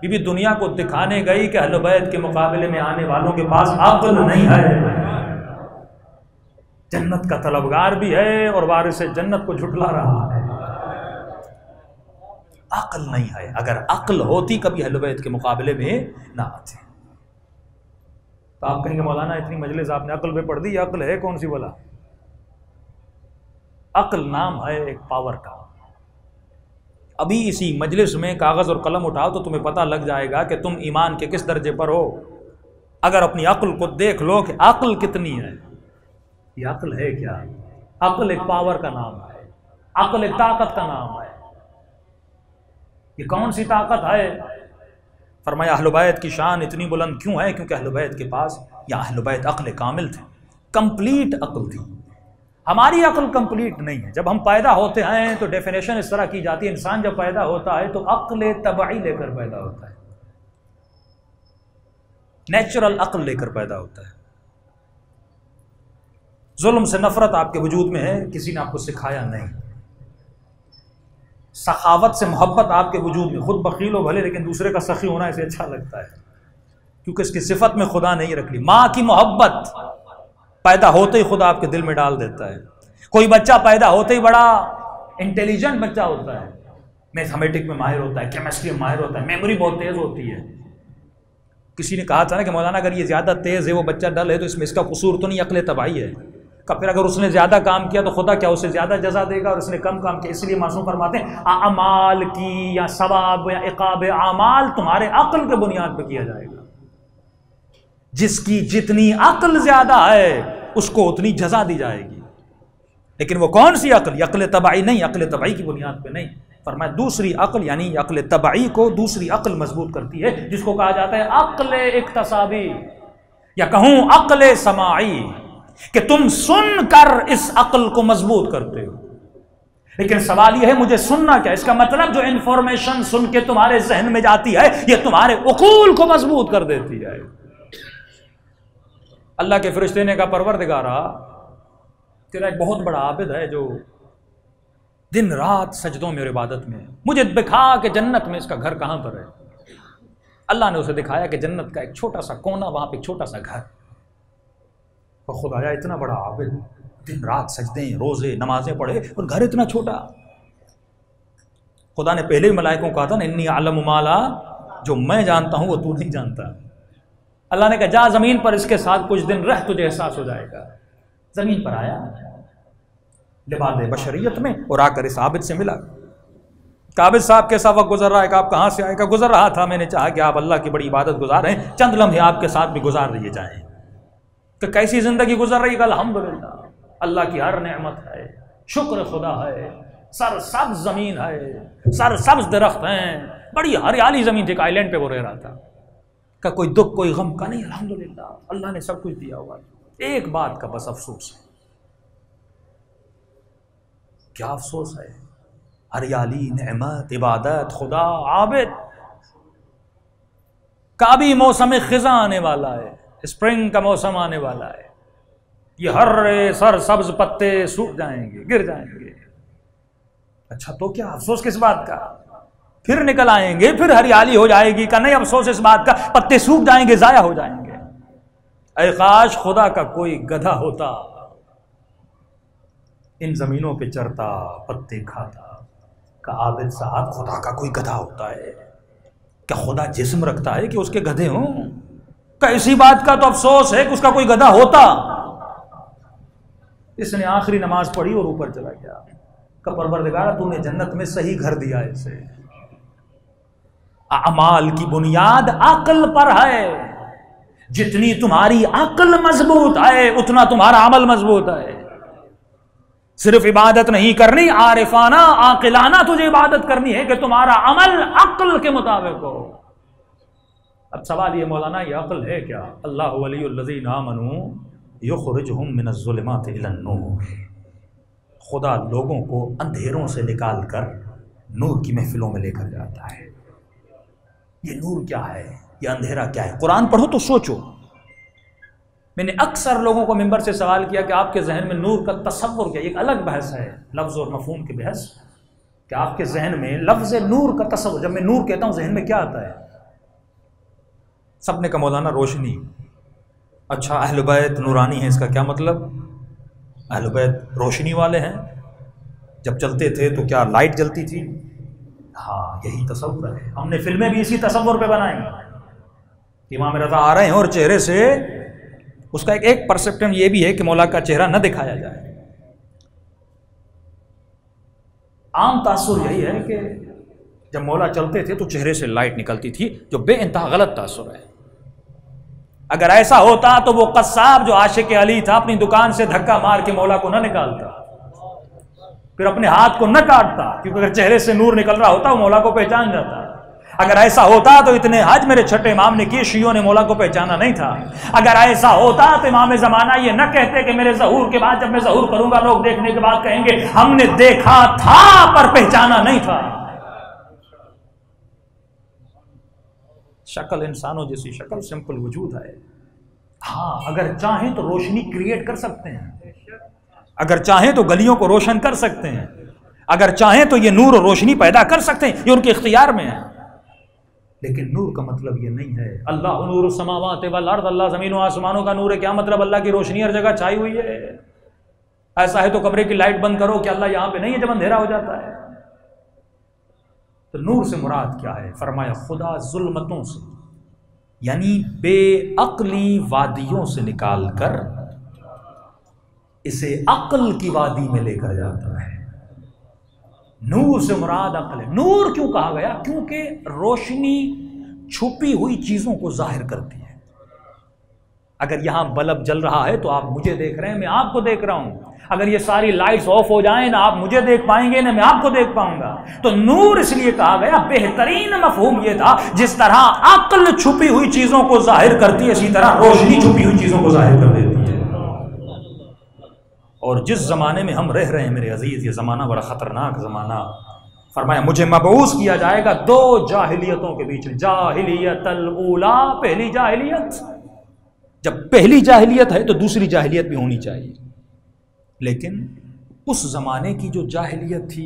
बीबी दुनिया को दिखाने गई कि अहले बैत के मुकाबले में आने वालों के पास अक्ल नहीं है। जन्नत का तलबगार भी है और वारिस जन्नत को झुटला रहा है। अक्ल नहीं है, अगर अक्ल होती कभी अहले बैत के मुकाबले में ना आते। आप कहेंगे मौलाना इतनी मजलिस आपने अक्ल पे पढ़ दी, अक्ल है कौन सी बोला? अक्ल नाम है एक पावर का। अभी इसी मजलिस में कागज और कलम उठाओ तो तुम्हें पता लग जाएगा कि तुम ईमान के किस दर्जे पर हो। अगर अपनी अक्ल को देख लो कि अक्ल कितनी है। ये अक्ल है क्या? अक्ल एक पावर का नाम है, अक्ल एक ताकत का नाम है। ये कौन सी ताकत है? फरमाया अहलुबैत की शान इतनी बुलंद क्यों है? क्योंकि अहलुबैत के पास या अहलुबैत अक्ल कामिल थे, कंप्लीट अक्ल थी। हमारी अक्ल कंप्लीट नहीं है। जब हम पैदा होते हैं तो डेफिनेशन इस तरह की जाती है, इंसान जब पैदा होता है तो अक्ल तबाई लेकर पैदा होता है, नेचुरल अक्ल लेकर पैदा होता है। जुल्म से नफरत आपके वजूद में है, किसी ने आपको सिखाया नहीं। सखावत से मोहब्बत आपके वजूद में, खुद बकील हो भले लेकिन दूसरे का सखी होना इसे अच्छा लगता है क्योंकि इसकी सिफत में खुदा नहीं रख ली। माँ की मोहब्बत पैदा होते ही खुदा आपके दिल में डाल देता है। कोई बच्चा पैदा होते ही बड़ा इंटेलिजेंट बच्चा होता है, मैथमेटिक में माहिर होता है, केमिस्ट्री में माहिर होता है, मेमोरी बहुत तेज़ होती है। किसी ने कहा था ना कि मौलाना अगर ये ज़्यादा तेज़ है, वो बच्चा डल है, तो इसमें इसका कसूर तो नहीं अक्ल तबाही है का? फिर अगर उसने ज्यादा काम किया तो खुदा क्या उसे ज्यादा जजा देगा और उसने कम काम किया? इसलिए मासूम फरमाते हैं आमाल की या सवाब या इकाब आमाल तुम्हारे अक्ल के बुनियाद पर किया जाएगा। जिसकी जितनी अक्ल ज्यादा है उसको उतनी जजा दी जाएगी। लेकिन वो कौन सी अक्ल? अक्ल तबाही नहीं, अक्ल तबाही की बुनियाद पर नहीं। फरमाया दूसरी अक्ल यानी अक्ल तबाही को दूसरी अक्ल मजबूत करती है, जिसको कहा जाता है अक्ल इक्तसाबी या कहूँ अक्ल समाई, कि तुम सुनकर इस अक्ल को मजबूत करते हो। लेकिन सवाल यह है मुझे सुनना क्या? इसका मतलब जो इंफॉर्मेशन सुन के तुम्हारे जहन में जाती है यह तुम्हारे उकूल को मजबूत कर देती है। अल्लाह के फरिश्ते ने कहा परवरदिगारा तेरा एक बहुत बड़ा आबिद है जो दिन रात सजदों में और इबादत में, मुझे दिखा के जन्नत में इसका घर कहां पर है। अल्लाह ने उसे दिखाया कि जन्नत का एक छोटा सा कोना, वहां पर एक छोटा सा घर। और खुदाया इतना बड़ा आबिद, दिन रात सजदे रोजे नमाजें पढ़े और घर इतना छोटा। खुदा ने पहले ही मलाइकों को कहा था ना इन्नी आलम माला, जो मैं जानता हूँ वो तू नहीं जानता। अल्लाह ने कहा जा ज़मीन पर इसके साथ कुछ दिन रह, तुझे एहसास हो जाएगा। ज़मीन पर आया लिबादे बशरियत में और आकर इस आबिद से मिला। आबिद साहब कैसा वक्त गुजर रहा है? आप कहाँ से आएगा? गुजर रहा था, मैंने चाहा कि आप अल्लाह की बड़ी इबादत गुजार हैं, चंद लम्हे आपके साथ भी गुजार दिए जाएँ। तो कैसी जिंदगी गुजर रही है? अल्हम्दुलिल्लाह, अल्लाह की हर नेमत है, शुक्र खुदा है, सरसब्ज जमीन है, सरसब्ज दरख्त हैं, बड़ी हरियाली जमीन थी। आइलैंड पे वो रह रहा था, का कोई दुख कोई गम का नहीं, अल्हम्दुलिल्लाह अल्लाह ने सब कुछ दिया हुआ। एक बात का बस अफसोस है। क्या अफसोस है? हरियाली, नेमत, इबादत, खुदा, आबिद। का भी मौसम खिजा आने वाला है, स्प्रिंग का मौसम आने वाला है, ये हर सर सब्ज पत्ते सूख जाएंगे, गिर जाएंगे, अच्छा तो क्या अफसोस किस बात का, फिर निकल आएंगे, फिर हरियाली हो जाएगी का नहीं अफसोस इस बात का, पत्ते सूख जाएंगे, जाया हो जाएंगे। ऐ काश खुदा का कोई गधा होता, इन जमीनों पे चरता, पत्ते खाता। का आबिद साहब खुदा का कोई गधा होता है क्या? खुदा जिस्म रखता है कि उसके गधे हों? का इसी बात का तो अफसोस है कि उसका कोई गधा होता। इसने आखिरी नमाज पढ़ी और ऊपर चला गया। का परवरदिगार तूने जन्नत में सही घर दिया इसे। अमाल की बुनियाद अकल पर है, जितनी तुम्हारी अकल मजबूत है उतना तुम्हारा अमल मजबूत है। सिर्फ इबादत नहीं करनी, आरिफाना आकिलाना तुझे इबादत करनी है कि तुम्हारा अमल अक्ल के मुताबिक हो। अब सवाल ये मौलाना ये अक्ल है क्या? अल्लाहु वलियुल लज़ीना आमनू युखरिजुहुम मिनज़्ज़ुलुमाति इलन्नूर। खुदा लोगों को अंधेरों से निकाल कर नूर की महफिलों में लेकर जाता है। ये नूर क्या है, ये अंधेरा क्या है? कुरान पढ़ो तो सोचो। मैंने अक्सर लोगों को मिंबर से सवाल किया कि आपके जहन में नूर का तस्वुर क्या? एक अलग बहस है, लफ्ज़ और मफहूम की बहस, कि आपके जहन में लफ्ज़ नूर का तस्वुर, जब मैं नूर कहता हूँ जहन में क्या आता है? सबने कहा मौलाना रोशनी। अच्छा, अहलबैत नूरानी है, इसका क्या मतलब? अहलबैत रोशनी वाले हैं, जब चलते थे तो क्या लाइट जलती थी? हाँ, यही तस्वुर है। हमने फिल्में भी इसी तस्वुर पर बनाई। इमाम रजा आ रहे हैं और चेहरे से उसका एक परसेप्शन ये भी है कि मौला का चेहरा न दिखाया जाए। आम तासुर यही है कि जब मौला चलते थे तो चेहरे से लाइट निकलती थी, जो बेइंतहा गलत तासुर है। अगर ऐसा होता तो वो कस्साब जो आशिक अली था अपनी दुकान से धक्का मार के मौला को न निकालता, फिर अपने हाथ को न काटता, क्योंकि अगर चेहरे से नूर निकल रहा होता वो मौला को पहचान जाता। अगर ऐसा होता तो इतने हज मेरे छठे इमाम ने किए, शियों ने मौला को पहचाना नहीं था। अगर ऐसा होता तो इमाम ज़माना ये न कहते कि मेरे ज़हूर के बाद, जब मैं ज़हूर करूंगा लोग देखने के बाद कहेंगे हमने देखा था पर पहचाना नहीं था। शक्ल इंसानों जैसी शक्ल, सिंपल वजूद है। हाँ, अगर चाहें तो रोशनी क्रिएट कर सकते हैं, अगर चाहें तो गलियों को रोशन कर सकते हैं, अगर चाहें तो ये नूर और रोशनी पैदा कर सकते हैं, ये उनके इख्तियार में है। लेकिन नूर का मतलब ये नहीं है। अल्लाह नूर समावात वल अर्द, अल्लाह ज़मीन और आसमानों का नूर है। क्या मतलब? अल्लाह की रोशनी हर जगह छाई हुई है। ऐसा है तो कमरे की लाइट बंद करो कि अल्लाह यहाँ पे नहीं है जब अंधेरा हो जाता है। तो नूर से मुराद क्या है? फरमाया खुदा जुल्मतों से, यानी बेअक्ली वादियों से निकाल कर इसे अक्ल की वादी में लेकर जाता है। नूर से मुराद अक्ल है। नूर क्यों कहा गया? क्योंकि रोशनी छुपी हुई चीज़ों को जाहिर करती है। अगर यहाँ बल्ब जल रहा है तो आप मुझे देख रहे हैं, मैं आपको देख रहा हूँ। अगर ये सारी लाइट्स ऑफ हो जाएं, ना आप मुझे देख पाएंगे ना मैं आपको देख पाऊंगा। तो नूर इसलिए कहा गया। बेहतरीन मफहूम ये था, जिस तरह अक्ल छुपी हुई चीज़ों को जाहिर करती है, इसी तरह रोशनी छुपी हुई चीज़ों को जाहिर कर देती है। और जिस ज़माने में हम रह रहे हैं मेरे अजीज़, ये ज़माना बड़ा ख़तरनाक ज़माना। फरमाया मुझे मबऊस किया जाएगा दो जाहिलियतों के बीच में। जाहिलियतल ऊला, पहली जाहिलियत। जब पहली जाहिलियत है तो दूसरी जाहिलियत भी होनी चाहिए। लेकिन उस ज़माने की जो जाहिलियत थी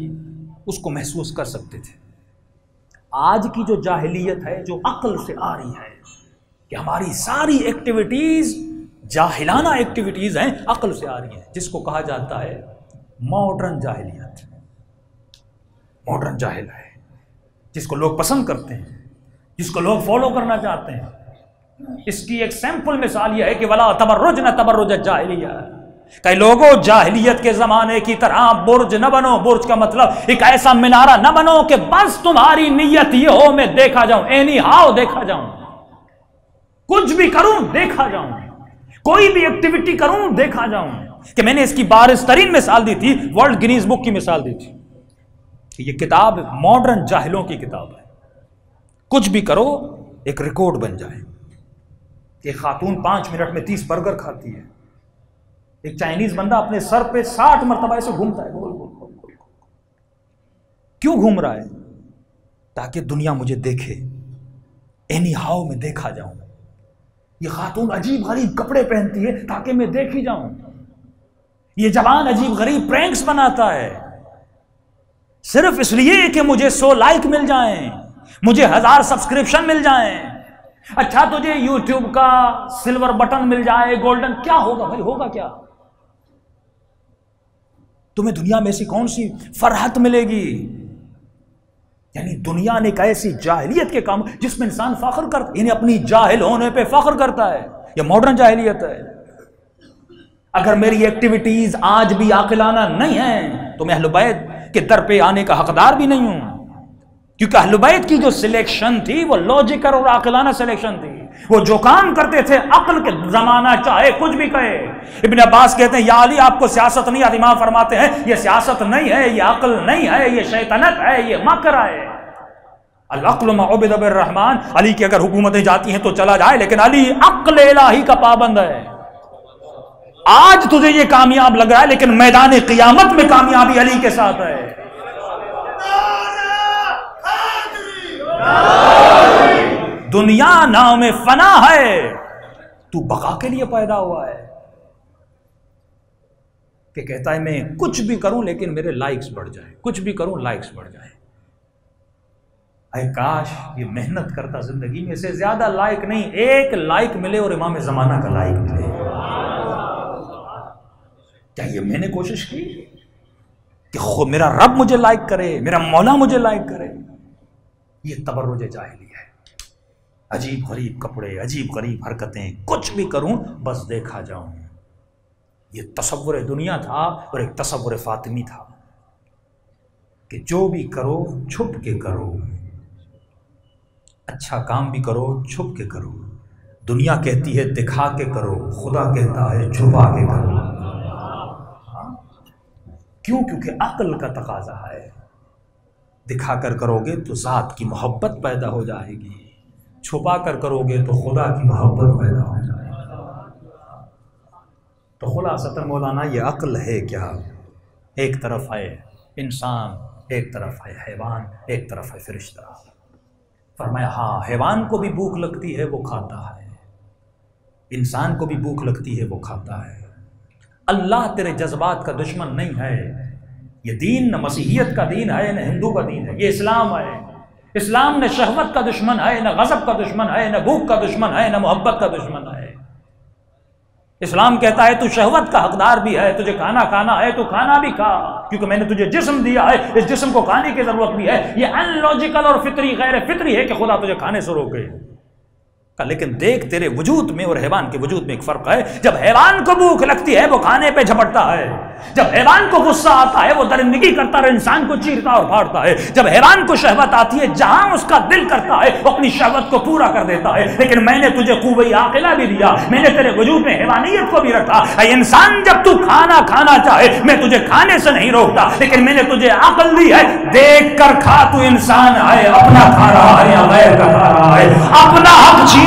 उसको महसूस कर सकते थे। आज की जो जाहिलियत है, जो अक्ल से आ रही है, कि हमारी सारी एक्टिविटीज़ जाहिलाना एक्टिविटीज़ हैं, अक्ल से आ रही हैं, जिसको कहा जाता है मॉडर्न जाहिलियत। मॉडर्न जाहिल है जिसको लोग पसंद करते हैं, जिसको लोग फॉलो करना चाहते हैं। इसकी एक सैंपल मिसाल यह है कि वला तबर्रुज न तबर्रुज जाहिलिया। कई लोगों जाहिलियत के ज़माने की तरह बुर्ज न बनो। बुर्ज का मतलब एक ऐसा मिनारा न बनो कि बस तुम्हारी नीयत ये हो मैं देखा जाऊँ, एनी हाउ देखा जाऊँ, कुछ भी करूँ देखा जाऊँ, कोई भी एक्टिविटी करूं देखा जाऊं। कि मैंने इसकी बारिश तरीन मिसाल दी थी, वर्ल्ड गिनीज बुक की मिसाल दी थी कि ये किताब मॉडर्न जाहिलों की किताब है। कुछ भी करो एक रिकॉर्ड बन जाए। एक खातून 5 मिनट में 30 बर्गर खाती है। एक चाइनीज बंदा अपने सर पे 60 मरतबा ऐसे घूमता है, गोल गोल गोल गोल। क्यों घूम रहा है? ताकि दुनिया मुझे देखे, एनी हाउ में देखा जाऊं। ये खातून अजीब गरीब कपड़े पहनती है ताकि मैं देखी जाऊं। ये जवान अजीब गरीब प्रैंक्स बनाता है। सिर्फ इसलिए कि मुझे 100 लाइक मिल जाएं, मुझे 1000 सब्सक्रिप्शन मिल जाएं, अच्छा तुझे यूट्यूब का सिल्वर बटन मिल जाए, गोल्डन, क्या होगा भाई, होगा क्या? तुम्हें दुनिया में ऐसी कौन सी फरहत मिलेगी? यानी दुनिया ने एक ऐसी जाहिलियत के काम जिसमें इंसान फख्र करता है, यानी अपनी जाहिल होने पे फख्र करता है। यह मॉडर्न जाहिलियत है। अगर मेरी एक्टिविटीज आज भी आकिलाना नहीं है तो मैं अहलुबैत के दर पे आने का हकदार भी नहीं हूं, क्योंकि अहलुबैत की जो सिलेक्शन थी वो लॉजिकल और अकलाना सिलेक्शन थी। वो जो काम करते थे अक्ल के, जमाना चाहे कुछ भी कहे। इब्न अब्बास कहते हैं, या अली आपको सियासत नहीं आती। इमाम फरमाते हैं, ये सियासत नहीं है, ये अक्ल नहीं है, ये शैतानत है, ये मकर है। अल-अक्ल मअबूद बिर्रहमान, अली की अगर हुकूमतें जाती हैं तो चला जाए, लेकिन अली अक्ल इलाही का पाबंद है। आज तुझे ये कामयाब लग रहा है लेकिन मैदान क़ियामत में कामयाबी अली के साथ है। दुनिया नाम में फना है, तू बका के लिए पैदा हुआ है। कि कहता है मैं कुछ भी करूं लेकिन मेरे लाइक्स बढ़ जाए, कुछ भी करूं लाइक्स बढ़ जाए। अरे काश ये मेहनत करता जिंदगी में, से ज्यादा लाइक नहीं, एक लाइक मिले और इमाम जमाना का लाइक मिले। क्या ये मैंने कोशिश की कि खुद मेरा रब मुझे लाइक करे, मेरा मौला मुझे लाइक करे? ये तबर्रुज जाहिली है। अजीब गरीब कपड़े, अजीब गरीब हरकतें, कुछ भी करूं बस देखा जाऊं। ये तसव्वुर दुनिया था और एक तसव्वुर फातिमी था कि जो भी करो छुप के करो, अच्छा काम भी करो छुप के करो। दुनिया कहती है दिखा के करो, खुदा कहता है छुपा के करो। क्यों? क्योंकि अक्ल का तकाजा है। दिखा कर करोगे तो ज़ात की मोहब्बत पैदा हो जाएगी, छुपा कर करोगे तो खुदा की मोहब्बत पैदा हो जाएगी। तो खुलासतन मौलाना, ये अक्ल है क्या? एक तरफ है इंसान, एक तरफ है हैवान, एक तरफ है फरिश्ता। फरमाया हाँ, हैवान को भी भूख लगती है वो खाता है, इंसान को भी भूख लगती है वो खाता है। अल्लाह तेरे जज्बात का दुश्मन नहीं है। ये दीन न मसीहियत का दीन है न हिंदू का दीन है, ये इस्लाम है। इस्लाम न शहवत का दुश्मन है, न गज़ब का दुश्मन है, न भूख का दुश्मन है, न मोहब्बत का दुश्मन है। इस्लाम कहता है तू शहवत का हकदार भी है, तुझे खाना खाना है तो खाना भी खा, क्योंकि मैंने तुझे जिस्म दिया है, इस जिस्म को खाने की जरूरत भी है। ये अनलॉजिकल और फितरी गैर फितरी है कि खुदा तुझे खाने से रोके। लेकिन देख, तेरे वजूद में और हैवान के वजूद में एक फर्क है। जब हैवान को भूख लगती है वो खाने पे झपटता है, जब हैवान को गुस्सा आता है वो दरिंदगी करता है, इंसान को चीरता और फाड़ता है। जब हैवान को शहवत आती है, जहां उसका दिल करता है वो अपनी शहवत को पूरा कर देता है। लेकिन मैंने तुझे कुव्वे आकिला भी दिया, मैंने तेरे वजूद में हैवानियत को भी रखा। इंसान जब तू खाना खाना चाहे मैं तुझे खाने से नहीं रोकता, लेकिन मैंने तुझे अकल दी है, देख कर खा। तू इंसान है, अपना खा रहा है या गैर का खा रहा है, अपना हक छीन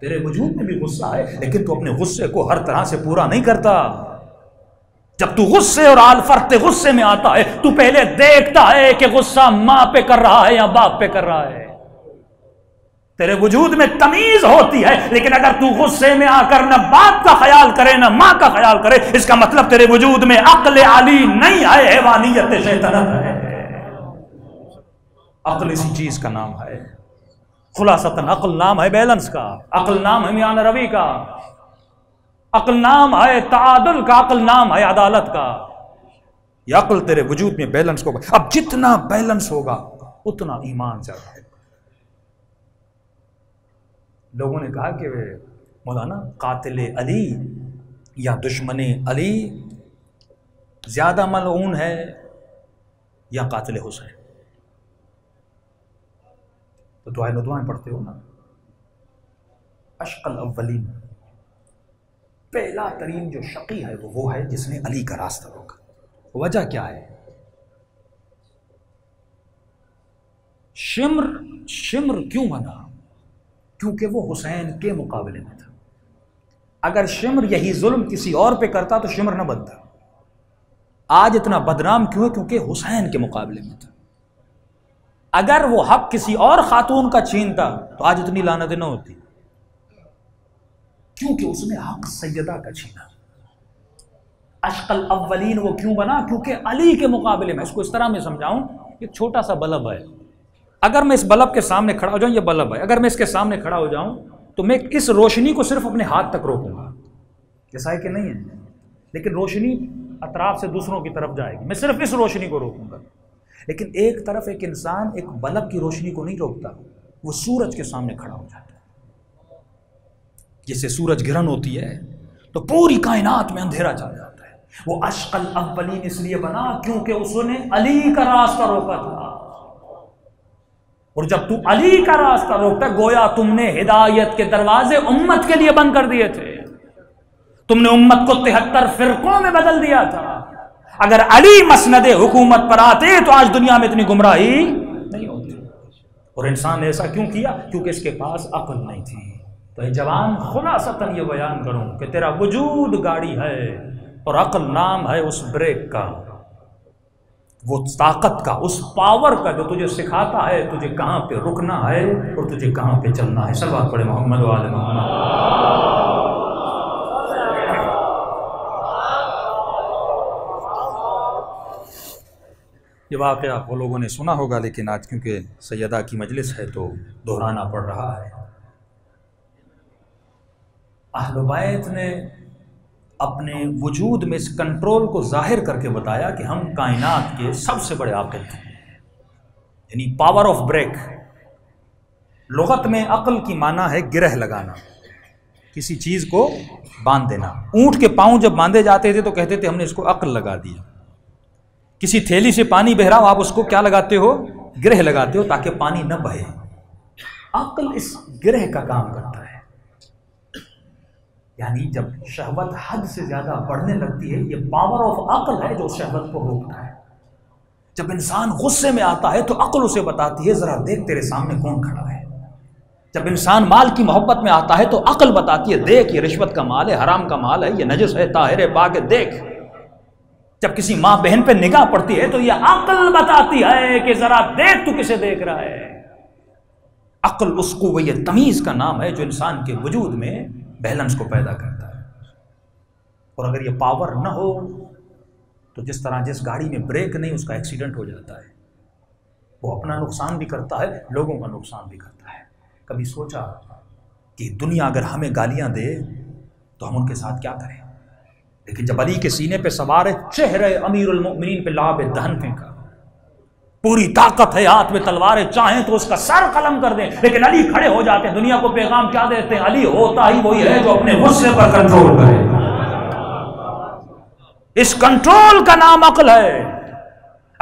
तेरे वजूद में भी गुस्सा है, लेकिन तू अपने गुस्से को हर तरह से पूरा नहीं करता। जब तू गुस्से और आल फरते गुस्से में आता है, तू पहले देखता है कि गुस्सा माँ पे कर रहा है या बाप पे कर रहा है। तेरे वजूद में तमीज होती है, लेकिन अगर तू गुस्से में आकर ना बाप का ख्याल करे ना माँ का ख्याल करे, इसका मतलब तेरे वजूद में अक्ल आली नहीं है, हैवानियत शैतानत है। अक्ल इसी चीज का नाम है। खुलासतन अक्ल नाम है बैलेंस का, अक्ल नाम है मियान रवी का, अक्ल नाम है तादुल का, अक्ल नाम है अदालत का। यह अक्ल तेरे वजूद में बैलेंस होगा। अब जितना बैलेंस होगा उतना ईमान ज्यादा है। लोगों ने कहा कि मौलाना कातिल अली या दुश्मन अली ज्यादा मलऊन है या कातिल हुसैन? तो दुआएं पढ़ते हो ना, अशक़ल अव्वलीन, पहला तरीन जो शकी है वो है जिसने अली का रास्ता रोका। वजह क्या है? शिम्र शिम्र क्यों मना? क्योंकि वो हुसैन के मुकाबले में था। अगर शिम्र यही जुल्म किसी और पे करता तो शिम्र न बनता। आज इतना बदनाम क्यों है? क्योंकि हुसैन के मुकाबले में था। अगर वो हक किसी और खातून का छीनता तो आज इतनी लानतें न होती, क्योंकि उसने हक सैयदा का छीना। अशकल अव्वलीन वो क्यों बना? क्योंकि अली के मुकाबले में। इसको इस तरह मैं समझाऊं, एक छोटा सा बल्ब है, अगर मैं इस बल्ब के सामने खड़ा हो जाऊं, ये बल्ब है, अगर मैं इसके सामने खड़ा हो जाऊं तो मैं इस रोशनी को सिर्फ अपने हाथ तक रोकूंगा, ऐसा है कि नहीं है? लेकिन रोशनी अतराफ से दूसरों की तरफ जाएगी, मैं सिर्फ इस रोशनी को रोकूंगा। लेकिन एक तरफ एक इंसान एक बल्ब की रोशनी को नहीं रोकता, वो सूरज के सामने खड़ा हो जाता है। जिससे सूरज ग्रहण होती है तो पूरी कायनात में अंधेरा छा जाता है। वो अशकल अव्वलीन इसलिए बना क्योंकि उसने अली का रास्ता रोका था, और जब तू अली का रास्ता रोकता गोया तुमने हिदायत के दरवाजे उम्मत के लिए बंद कर दिए थे, तुमने उम्मत को 73 फिरकों में बदल दिया था। अगर अली मसनदे हुकूमत पर आते तो आज दुनिया में इतनी गुमराही नहीं होती। और इंसान ने ऐसा क्यों किया? क्योंकि इसके पास अकल नहीं थी। तो ये जवान खुलासतन ये बयान करूं कि तेरा वजूद गाड़ी है और अकल नाम है उस ब्रेक का, वो ताकत का, उस पावर का जो तुझे सिखाता है तुझे कहां पे रुकना है और तुझे कहां पे चलना है। सल्लल्लाहु अलैहि मोहम्मद व आले मोहम्मद। ये वाकया आप लोगों ने सुना होगा, लेकिन आज क्योंकि सैयदा की मजलिस है तो दोहराना पड़ रहा है। अहलुबैत ने अपने वजूद में इस कंट्रोल को जाहिर करके बताया कि हम कायनात के सबसे बड़े आकिल थे, यानी पावर ऑफ ब्रेक। लुगत में अक्ल की माना है गिरह लगाना, किसी चीज़ को बांध देना। ऊँट के पाँव जब बांधे जाते थे तो कहते थे हमने इसको अक्ल लगा दिया। किसी थैली से पानी बह रहा हो, आप उसको क्या लगाते हो? गिरह लगाते हो ताकि पानी न बहे। अक्ल इस गिरह का काम करता है। यानी जब शहवत हद से ज़्यादा बढ़ने लगती है, ये पावर ऑफ अक्ल है जो शहवत को रोकता है। जब इंसान गुस्से में आता है तो अक्ल उसे बताती है ज़रा देख तेरे सामने कौन खड़ा है। जब इंसान माल की मोहब्बत में आता है तो अक्ल बताती है देख ये रिश्वत का माल है, हराम का माल है, ये नजस है, ताहिर पाक है, देख। जब किसी माँ बहन पर निगाह पड़ती है तो ये अक्ल बताती है कि ज़रा देख तू किसे देख रहा है। अक्ल उस क़ुव्वत तमीज़ का नाम है जो इंसान के वजूद में बैलेंस को पैदा करता है। और अगर ये पावर ना हो तो जिस तरह जिस गाड़ी में ब्रेक नहीं उसका एक्सीडेंट हो जाता है, वो अपना नुकसान भी करता है, लोगों का नुकसान भी करता है। कभी सोचा कि दुनिया अगर हमें गालियां दे तो हम उनके साथ क्या करें? लेकिन जब अली के सीने पे सवार है, चेहरे अमीरुल मोमिनीन पे लाब दहन फेंका, पूरी ताकत है, हाथ में तलवार है, चाहें तो उसका सर कलम कर दें, लेकिन अली खड़े हो जाते हैं। दुनिया को पैगाम क्या देते हैं? अली होता ही वही है जो अपने गुस्से पर कंट्रोल करे। इस कंट्रोल का नाम अक्ल है।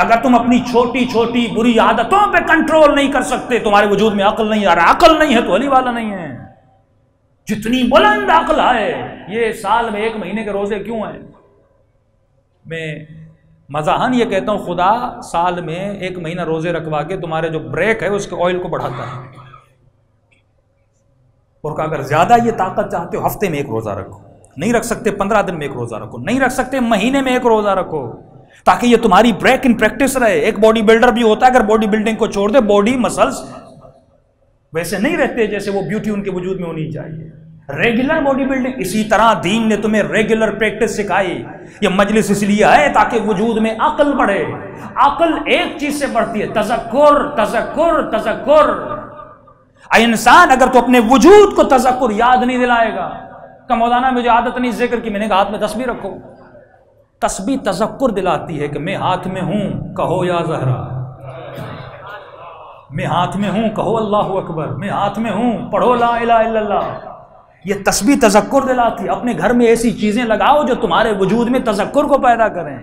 अगर तुम अपनी छोटी छोटी बुरी आदतों पे कंट्रोल नहीं कर सकते, तुम्हारे वजूद में अक्ल नहीं आ रहा, अक्ल नहीं है तो अली वाला नहीं है। जितनी बुलंद अक्ल है। ये साल में एक महीने के रोजे क्यों है? मैं मज़ाहन ये कहता हूँ खुदा साल में एक महीना रोज़े रखवा के तुम्हारे जो ब्रेक है उसके ऑयल को बढ़ाता है। और अगर ज़्यादा ये ताकत चाहते हो हफ्ते में एक रोज़ा रखो, नहीं रख सकते 15 दिन में एक रोज़ा रखो, नहीं रख सकते महीने में एक रोज़ा रखो, ताकि ये तुम्हारी ब्रेक इन प्रैक्टिस रहे। एक बॉडी बिल्डर भी होता है, अगर बॉडी बिल्डिंग को छोड़ दे बॉडी मसल्स वैसे नहीं रहते जैसे वो ब्यूटी उनके वजूद में होनी चाहिए। Regular body building. इसी तरह दीन ने तुम्हें रेगुलर प्रैक्टिस सिखाई। ये मजलिस इसलिए है ताकि वजूद में अक्ल बढ़े। अक्ल एक चीज से बढ़ती है, तज़क्कुर, तज़क्कुर, तज़क्कुर। इंसान अगर तो अपने वजूद को तज़क्कुर याद नहीं दिलाएगा, कम मौलाना मुझे आदत नहीं जिक्र की, मैंने कहा हाथ में तस्बीह रखो। तस्बीह तज़क्कुर दिलाती है कि मैं हाथ में हूं, कहो या जहरा, मैं हाथ में हूं, कहो अल्लाहू अकबर, मैं हाथ में हूं, पढ़ो ला इलाहा इल्लल्लाह। ये तस्बीह तज़क्कुर दिलाती है। अपने घर में ऐसी चीज़ें लगाओ जो तुम्हारे वजूद में तज़क्कुर को पैदा करें,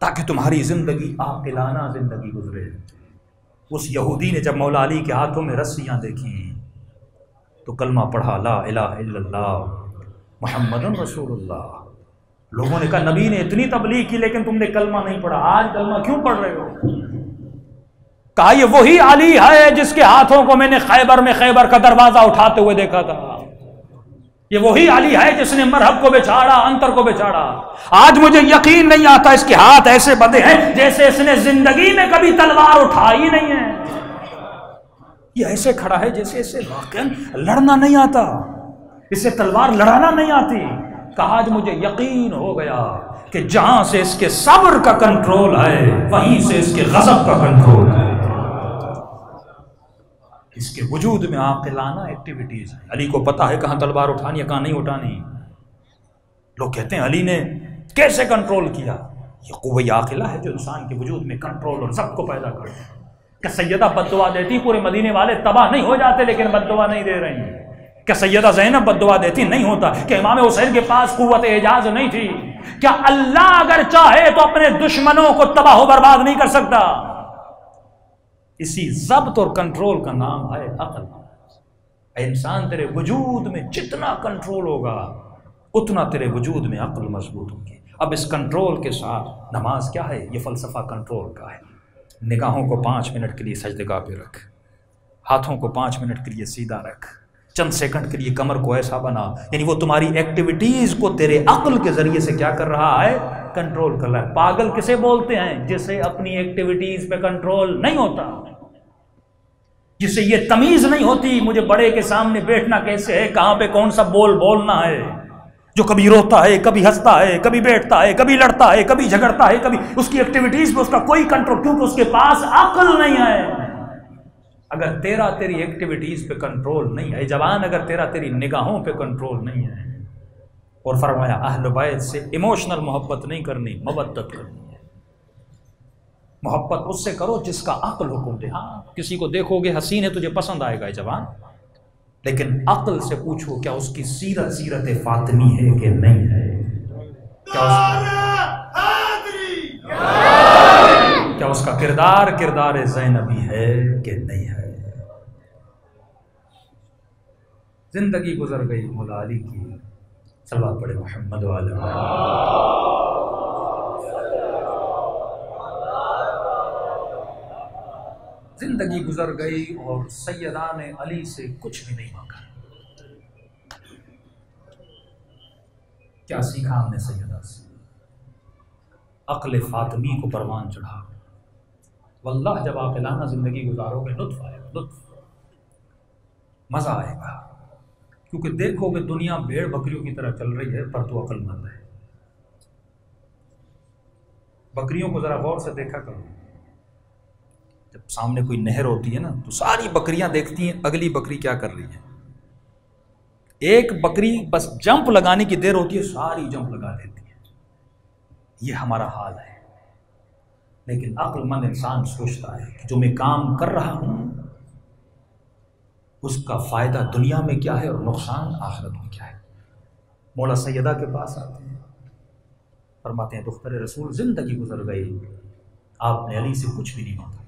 ताकि तुम्हारी ज़िंदगी आकिलाना ज़िंदगी गुजरे। उस यहूदी ने जब मौला अली के हाथों में रस्सियाँ देखी तो कलमा पढ़ा ला इलाहा इल्लल्लाह मुहम्मदुन रसूलुल्लाह। लोगों ने कहा नबी ने इतनी तबलीग की लेकिन तुमने कलमा नहीं पढ़ा, आज कलमा क्यों पढ़ रहे हो? कहा यह वही अली है जिसके हाथों को मैंने खैबर का दरवाजा उठाते हुए देखा था। ये वही अली है जिसने मरहब को बेचारा, अंतर को बेचारा। आज मुझे यकीन नहीं आता इसके हाथ ऐसे बंधे हैं जैसे इसने जिंदगी में कभी तलवार उठाई नहीं है। ये ऐसे खड़ा है जैसे इसे वाकन लड़ना नहीं आता, इसे तलवार लड़ाना नहीं आती। कहा आज मुझे यकीन हो गया कि जहां से इसके सब्र का कंट्रोल है वहीं से इसके गजब का कंट्रोल है। इसके वजूद में आकिलाना एक्टिविटीज है। अली को पता है कहां तलवार उठानी है, कहां नहीं उठानी। लोग कहते हैं अली ने कैसे कंट्रोल किया। ये कुव्वत आकिला है जो इंसान के वजूद में कंट्रोल और सब को पैदा करता है। कि सैयदा बद्दुआ देती पूरे मदीने वाले तबाह नहीं हो जाते, लेकिन बद्दुआ नहीं दे रही। क्या सैयदा ज़ैनब बद्दुआ देती नहीं होता। क्या इमाम हुसैन के पास कुव्वत एजाज नहीं थी। क्या अल्लाह अगर चाहे तो अपने दुश्मनों को तबाह बर्बाद नहीं कर सकता। इसी ज़ब्त और कंट्रोल का नाम है अक्ल। इंसान तेरे वजूद में जितना कंट्रोल होगा उतना तेरे वजूद में अक्ल मजबूत होगी। अब इस कंट्रोल के साथ नमाज क्या है, ये फलसफा कंट्रोल का है। निगाहों को 5 मिनट के लिए सजदगाह पे रख, हाथों को 5 मिनट के लिए सीधा रख, चंद सेकंड के लिए कमर को ऐसा बना, यानी वो तुम्हारी एक्टिविटीज़ को तेरे अक्ल के ज़रिए से क्या कर रहा है, कंट्रोल कर रहा है। पागल किसे बोलते हैं, जिसे अपनी एक्टिविटीज़ पे कंट्रोल नहीं होता, जिसे ये तमीज़ नहीं होती मुझे बड़े के सामने बैठना कैसे है, कहाँ पे कौन सा बोल बोलना है। जो कभी रोता है, कभी हंसता है, कभी बैठता है, कभी लड़ता है, कभी झगड़ता है, कभी उसकी एक्टिविटीज़ पर उसका कोई कंट्रोल, क्योंकि उसके पास अक्ल नहीं है। अगर तेरा तेरी एक्टिविटीज़ पे कंट्रोल नहीं है जवान, अगर तेरा तेरी निगाहों पे कंट्रोल नहीं है। और फरमाया अहलबैत से इमोशनल मोहब्बत नहीं करनी, मवद्दत करनी है। मोहब्बत उससे करो जिसका अक्ल हुक्म दे। हाँ, किसी को देखोगे हसीन है, तुझे पसंद आएगा जवान, लेकिन अक्ल से पूछो क्या उसकी सीरत सीरत फातिमी है कि नहीं है। क्या उसका किरदार किरदार ज़ैनबी है कि नहीं है। जिंदगी गुजर गई मौला अली की, सल्लल्लाहु अलैहि मोहम्मद वाले। जिंदगी गुजर गई और सैयदा ने अली से कुछ भी नहीं मांगा। क्या सीखा हमने सैयदा से, अक्ल फातिमी को परवान चढ़ा। वल्लाह जब आप आकिलाना जिंदगी गुजारोगे लुत्फ आएगा, लुत्फ मज़ा आएगा। क्योंकि देखोगे दुनिया भेड़ बकरियों की तरह चल रही है, पर तो अक्लमंद है। बकरियों को ज़रा गौर से देखा करो। जब सामने कोई नहर होती है ना, तो सारी बकरियां देखती हैं अगली बकरी क्या कर रही है। एक बकरी बस जंप लगाने की देर होती है, सारी जंप लगा देती है। ये हमारा हाल है। लेकिन अक्लमंद इंसान सोचता है कि जो मैं काम कर रहा हूँ उसका फ़ायदा दुनिया में क्या है और नुकसान आखिरत में क्या है। मौला सैयदा के पास आते हैं, फरमाते हैं दुख्तर रसूल ज़िंदगी गुजर गई, आपने अली से कुछ भी नहीं मांगा,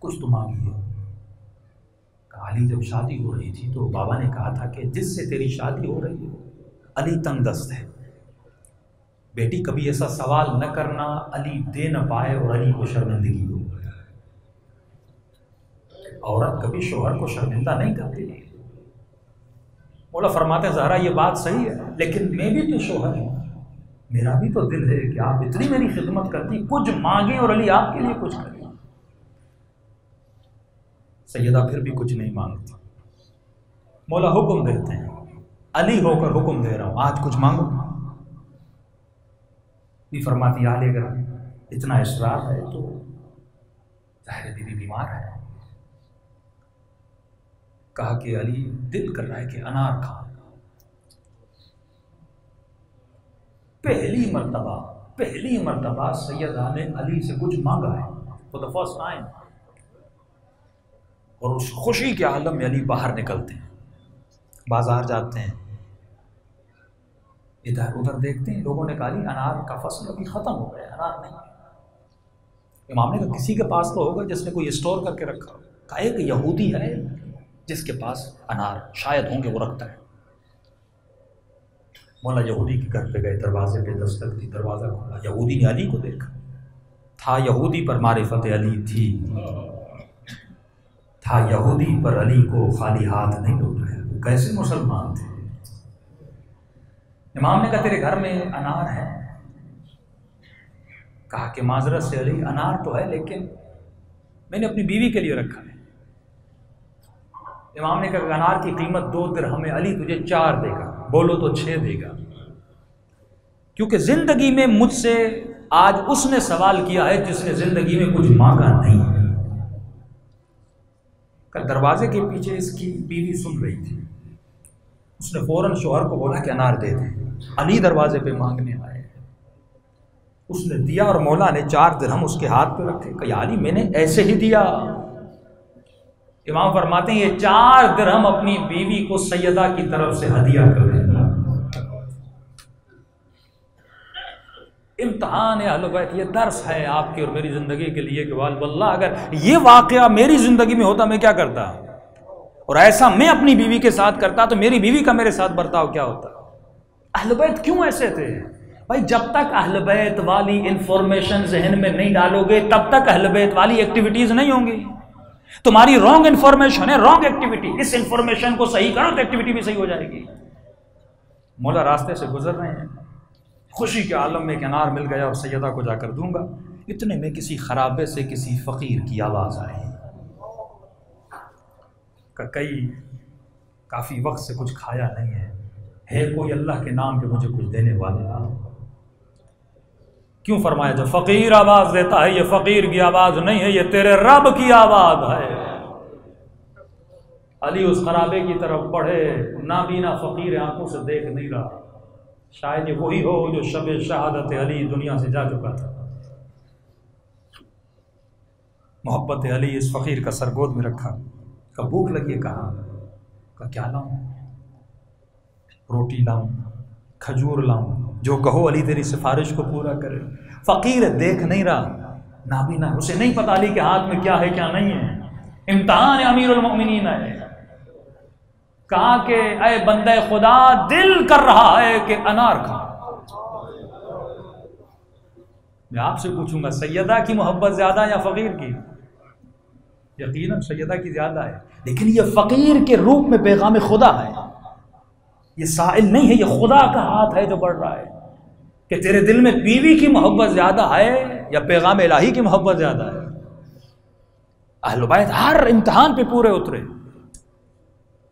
कुछ तो मांगी है। अली जब शादी हो रही थी तो बाबा ने कहा था कि जिससे तेरी शादी हो रही है अली तंगदस्त है, बेटी कभी ऐसा सवाल न करना अली दे न पाए और अली को शर्मिंदगी हो। औरत कभी शोहर को शर्मिंदा नहीं करती। बोला फरमाते ज़हरा ये बात सही है, लेकिन मैं भी तो शोहर हूँ, मेरा भी तो दिल है कि आप इतनी मेरी खिदमत करती, कुछ मांगे और अली आपके लिए कुछ करें। सैयदा फिर भी कुछ नहीं मांगती। मौला हुक्म देते हैं, अली होकर हुक्म दे रहा हूँ आज कुछ मांगो। भी फरमाती आले अगर इतना इसरार है तो ज़ाहिर बीबी बीमार है। कहा कि अली दिल कर रहा है कि अनार खाऊं। पहली मरतबा सैयदा ने अली से कुछ मांगा है, फॉर द फर्स्ट टाइम। और उस खुशी के आलम में अली बाहर निकलते हैं, बाजार जाते हैं, इधर उधर देखते हैं। लोगों ने कहा अली अनार का फसल अभी ख़त्म हो गया, अनार नहीं। इमाम ने कहा किसी के पास तो होगा जिसने कोई स्टोर करके रखा हो। कहा एक यहूदी है जिसके पास अनार शायद होंगे, वो रखता है। मौला यहूदी के घर पे गए, दरवाजे पे दस्तक दी, दरवाज़ा खोला। यहूदी ने अली को देखा, था यहूदी पर मारिफत अली थी, था यहूदी पर अली को खाली हाथ नहीं लौटाया। वो कैसे मुसलमान थे। इमाम ने कहा तेरे घर में अनार है। कहा कि माजरत से अली, अनार तो है लेकिन मैंने अपनी बीवी के लिए रखा है। इमाम ने कहा अनार की कीमत 2 दिरहम, अली तुझे 4 देगा, बोलो तो 6 देगा, क्योंकि ज़िंदगी में मुझसे आज उसने सवाल किया है जिसने ज़िंदगी में कुछ मांगा नहीं है। कल दरवाजे के पीछे इसकी बीवी सुन रही थी, उसने फ़ौरन शौहर को बोला कि अनार दे दे, अली दरवाजे पे मांगने आए। उसने दिया और मौला ने 4 दिरहम उसके हाथ पे रखे। कहा अली मैंने ऐसे ही दिया। इमाम फरमाते हैं ये 4 दिरहम अपनी बीवी को सैयदा की तरफ से हदिया कर देना। इम्तहान है अहलबैत, ये दर्स है आपके और मेरी जिंदगी के लिए कि वल्लाह अगर ये वाकया मेरी जिंदगी में होता मैं क्या करता, और ऐसा मैं अपनी बीवी के साथ करता तो मेरी बीवी का मेरे साथ बर्ताव क्या होता। अहलबैत क्यों ऐसे थे भाई? जब तक अहलबैत वाली इंफॉर्मेशन जहन में नहीं डालोगे तब तक अहलबैत वाली एक्टिविटीज नहीं होंगी। तुम्हारी रॉन्ग इंफॉर्मेशन है, रॉन्ग एक्टिविटी, इस इंफॉर्मेशन को सही करो तो एक्टिविटी भी सही हो जाएगी। मौला रास्ते से गुजर रहे हैं, खुशी के आलम में एक अनार मिल गया और सैयदा को जाकर दूंगा। इतने में किसी खराबे से किसी फकीर की आवाज आई। काफी वक्त से कुछ खाया नहीं है, है कोई अल्लाह के नाम पे मुझे कुछ देने वाला? क्यों फरमाया जब फकीर आवाज देता है? ये फकीर की आवाज नहीं है, ये तेरे रब की आवाज है। अली उस खराबे की तरफ बढ़े, नाबीना फकीर आंखों से देख नहीं रहा। शायद ये वही हो जो शब शहादत अली दुनिया से जा चुका था। मोहब्बत अली इस फकीर का सरगोद में रखा। कब भूख लगी? कहा क्या लाऊं? रोटी लाऊं, खजूर लाऊं, जो कहो अली तेरी सिफारिश को पूरा करे। फ़कीर देख नहीं रहा, नाबीना, उसे नहीं पता अली के हाथ में क्या है क्या नहीं है। इम्तहान अमीरुल मोमिनीन है। कहा कि अय बंदे खुदा, दिल कर रहा है कि अनार खा। मैं आपसे पूछूंगा सैयदा की मोहब्बत ज्यादा या फ़कीर की? यकीनन सैयदा की ज्यादा है, लेकिन यह फ़कीर के रूप में पैगाम खुदा है। ये साइल नहीं है, ये खुदा का हाथ है जो बढ़ रहा है कि तेरे दिल में बीवी की मोहब्बत ज्यादा है या पैगाम इलाही की मोहब्बत ज्यादा है। अहलुबैत हर इम्तहान पे पूरे उतरे।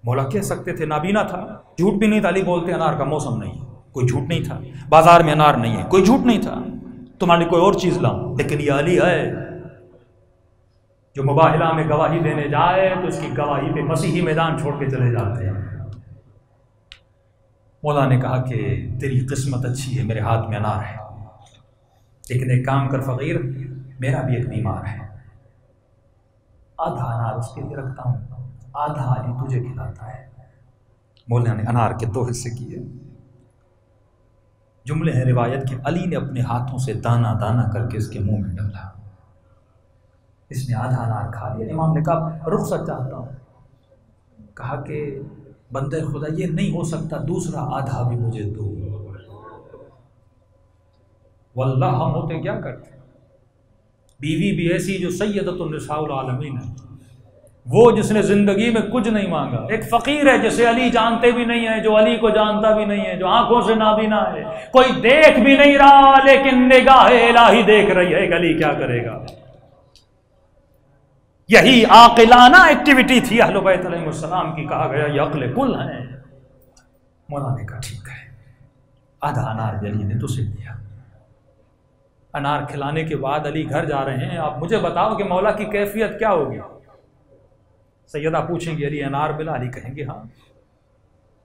मौला कह सकते थे नाबीना था, झूठ भी नहीं था। अली बोलते अनार का मौसम नहीं है, कोई झूठ नहीं था, बाजार में अनार नहीं है, कोई झूठ नहीं था, तुम्हारे कोई और चीज लाऊं। लेकिन ये अली है जो मुबाहला में गवाही देने जाए तो उसकी गवाही पे मसीही मैदान छोड़ के चले जाते हैं। मौला ने कहा कि तेरी किस्मत अच्छी है, मेरे हाथ में अनार है, लेकिन एक काम कर फ़कीर, मेरा भी एक बीमार है, आधा अनार उसके लिए रखता हूँ, आधा अली तुझे खिलाता है। मौला ने अनार के 2 हिस्से किए। जुमले हैं रिवायत के अली ने अपने हाथों से दाना दाना करके इसके मुंह में डाला, इसने आधा अनार खा लिया। इमाम ने कहा रुख्सत चाहता हूँ। कहा कि बंदे खुदा ये नहीं हो सकता, दूसरा आधा भी मुझे दो। वल्लाह हम होते क्या करते। बीवी भी ऐसी जो सैयदतुन निसाउल आलमीन है, वो जिसने जिंदगी में कुछ नहीं मांगा। एक फकीर है जिसे अली जानते भी नहीं है, जो अली को जानता भी नहीं है, जो आंखों से नाबीना है, कोई देख भी नहीं रहा, लेकिन निगाह इलाही देख रही है कि अली क्या करेगा। यही आकिलाना एक्टिविटी थी अहले बैत अलैहिमुस्सलाम की। कहा गया ये अक्ल कुल है। मौला ने कहा ठीक है, आधा अनार अली ने तुझे दिया। अनार खिलाने के बाद अली घर जा रहे हैं। आप मुझे बताओ कि मौला की कैफियत क्या होगी। सैयदा पूछेंगे अली अनार मिला? अली कहेंगे हाँ।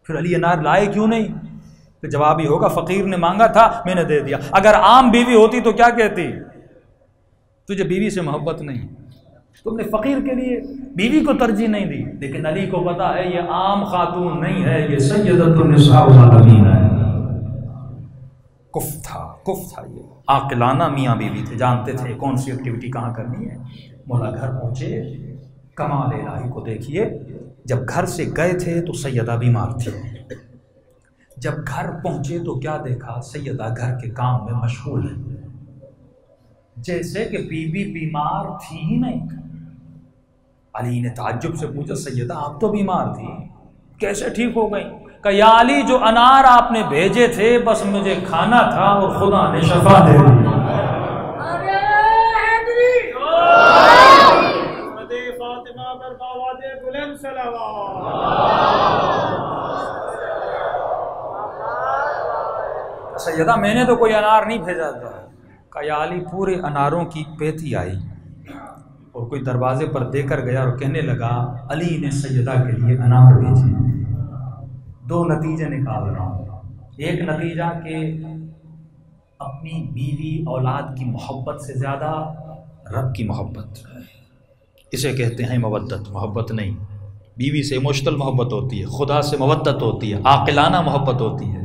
फिर अली अनार लाए क्यों नहीं? तो जवाब ही होगा फ़कीर ने मांगा था, मैंने दे दिया। अगर आम बीवी होती तो क्या कहती, तुझे बीवी से मोहब्बत नहीं, तुमने फ़कीर के लिए बीवी को तरजीह नहीं दी। लेकिन अली को पता है ये आम खातून नहीं है, ये सैयदतुन निसाउल आलमीन है। कुफ था ये। आकिलाना मियाँ बीवी थे, जानते थे कौन सी एक्टिविटी कहाँ करनी है। मौला घर पहुँचे, कमाल इलाही को देखिए। जब घर से गए थे तो सैयदा बीमार थी, जब घर पहुँचे तो क्या देखा, सैयदा घर के काम में मशगूल है। जैसे कि बीबी बीमार थी ही नहीं। अली ने ताज्जुब से पूछा, सैयदा आप तो बीमार थी, कैसे ठीक हो गई? कहा, अली जो अनार आपने भेजे थे बस मुझे खाना था और खुदा ने शफा दे दी। सैयदा मैंने तो कोई अनार नहीं भेजा था। कहा, अली पूरे अनारों की पेथी आई और कोई दरवाजे पर देकर गया और कहने लगा, अली ने सैयदा के लिए अनार भेजे। दो नतीजे निकाल रहा हूँ। एक नतीजा कि अपनी बीवी औलाद की मोहब्बत से ज़्यादा रब की मोहब्बत, इसे कहते हैं मवद्दत। मोहब्बत नहीं, बीवी से इमोशनल मोहब्बत होती है, खुदा से मवद्दत होती है, आकिलाना मोहब्बत होती है।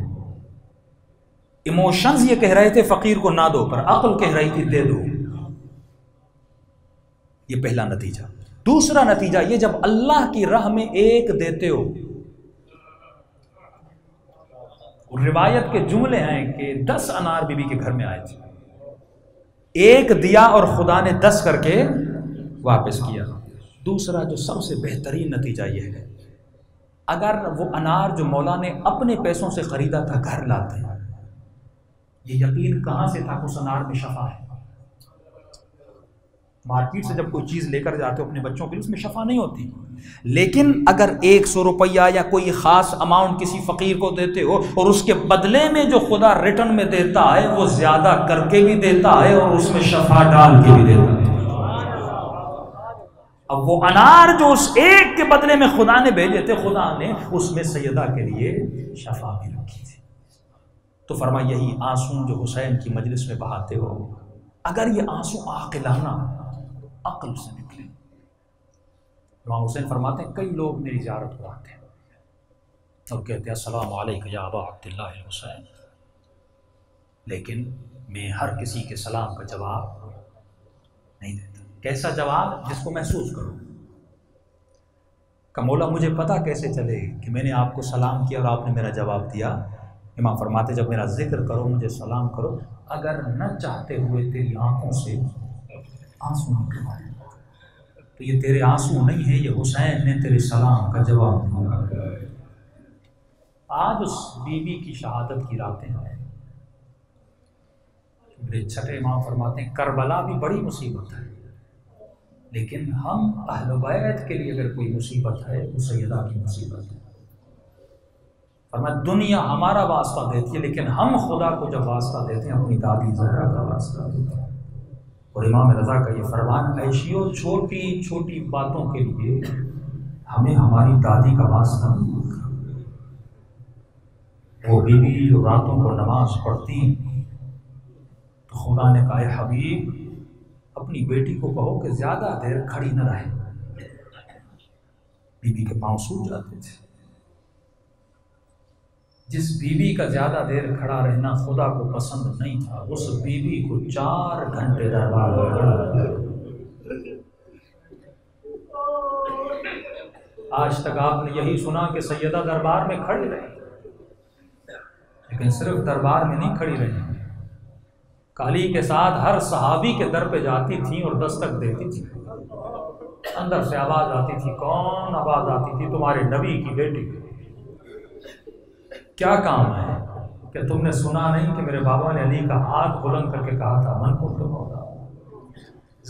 इमोशंस ये कह रहे थे फ़कीर को ना दो, पर अक्ल कह रही थी दे दो। ये पहला नतीजा। दूसरा नतीजा ये, जब अल्लाह की राह में एक देते हो, रिवायत के जुमले हैं कि 10 अनार बीबी के घर में आए थे, एक दिया और खुदा ने 10 करके वापस किया। दूसरा जो सबसे बेहतरीन नतीजा ये है, अगर वो अनार जो मौला ने अपने पैसों से खरीदा था घर लाते, ये यकीन कहाँ से था उस अनार में शफा है। मार्केट से जब कोई चीज़ लेकर जाते हो अपने बच्चों के लिए, उसमें शफा नहीं होती। लेकिन अगर 100 रुपया या कोई ख़ास अमाउंट किसी फ़कीर को देते हो और उसके बदले में जो खुदा रिटर्न में देता है वो ज़्यादा करके भी देता है और उसमें शफा डाल के भी देता है। अब वो अनार जो उस एक के बदले में खुदा ने भेजे थे, खुदा ने उसमें सैयदा के लिए शफा भी रखी थी। तो फरमा, यही आंसू जो हुसैन की मजलिस में बहाते हो, अगर ये आंसू आकिलाना अक्ल से निकले। इमाम हुसैन फरमाते हैं, कई लोग मेरी ज़ियारत को आते हैं और कहते हैं अस्सलाम वालेकुम या अबा अब्दुल्लाह हुसैन, लेकिन मैं हर किसी के सलाम का जवाब नहीं देता। कैसा जवाब? जिसको महसूस करो। का मौला मुझे पता कैसे चले कि मैंने आपको सलाम किया और आपने मेरा जवाब दिया? इमाम फरमाते, जब मेरा जिक्र करो, मुझे सलाम करो, अगर न चाहते हुए तेरी आँखों से आंसू निकल आए तो ये तेरे आंसू नहीं है, ये हुसैन ने तेरे सलाम का जवाब दिया। आज उस बीवी की शहादत की रातें हैं। मेरे छठे इमाम फरमाते हैं, करबला भी बड़ी मुसीबत है, लेकिन हम अहलबैत के लिए अगर कोई मुसीबत है तो सैयदा की मुसीबत है। फरमाया, दुनिया हमारा वास्ता देती है, लेकिन हम खुदा को जब वास्ता देते हैं अपनी दादी जहरा का वास्ता देते हैं। और इमाम रजा का ये फरमान, ऐशियो छोटी छोटी बातों के लिए हमें हमारी दादी का वास्ता नहीं करना। वो बीवी जो रातों को नमाज पढ़ती, तो खुदा ने कहा, हबीब अपनी बेटी को कहो कि ज़्यादा देर खड़ी न रहे। बीवी के पाँव सूज जाते थे। जिस बीवी का ज़्यादा देर खड़ा रहना खुदा को पसंद नहीं था, उस बीवी को 4 घंटे दरबार में खड़ा रहना। आज तक आपने यही सुना कि सैयदा दरबार में खड़ी रही, लेकिन सिर्फ दरबार में नहीं खड़ी रही, काली के साथ हर सहाबी के दर पे जाती थी और दस्तक देती थी। अंदर से आवाज़ आती थी, कौन आवाज़ आती थी? तुम्हारे नबी की बेटी। क्या काम है? क्या तुमने सुना नहीं कि मेरे बाबा ने अली का हाथ बुलंद करके कहा था, मन को तो होगा?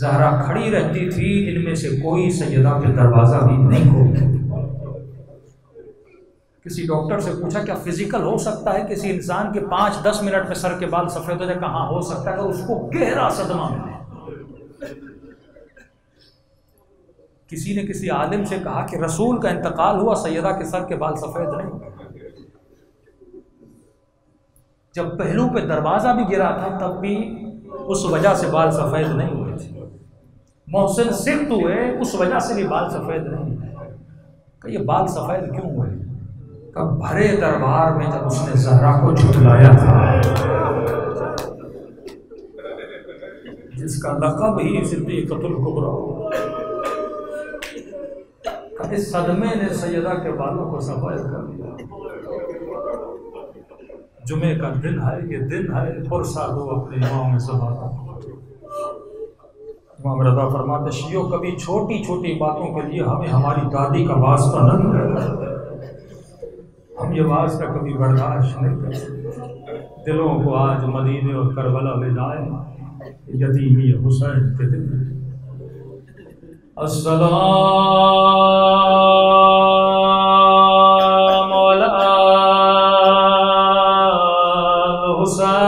जहरा खड़ी रहती थी, इनमें से कोई सैयदा के दरवाज़ा भी नहीं खोलता। किसी डॉक्टर से पूछा, क्या फिजिकल हो सकता है किसी इंसान के 5-10 मिनट में सर के बाल सफ़ेद हो जाए? कहाँ हो सकता है, उसको गहरा सदमा मिले। किसी ने किसी आलिम से कहा कि रसूल का इंतकाल हुआ, सैयदा के सर के बाल सफ़ेद नहीं। जब पहलू पे दरवाज़ा भी गिरा था, तब भी उस वजह से बाल सफ़ेद नहीं हुए थे। मोहसिन सिक्त हुए, उस वजह से भी बाल सफ़ेद नहीं हुए। कहीं ये बाल सफ़ेद क्यों हुए? कब भरे दरबार में जब उसने जहरा को झुटलाया था, जिसका लक़ब ही सिद्दीक़तुल कुबरा हो, इस सदमे ने सैयदा के बालों को सफ़ेद कर दिया। जुमे का दिन है, ये दिन है, फुर्सत हो अपने इमाम ज़माना। इमाम रजा फरमाते शियो कभी छोटी छोटी बातों के लिए हमें हमारी दादी का वास्ता नहीं करता, हम ये वास्ता कभी बर्दाश्त नहीं कर सकते। दिलों को आज मदीने और करबला में लाए यतीमी हुसैन के दिल में। अस्सलामु अला हुसैन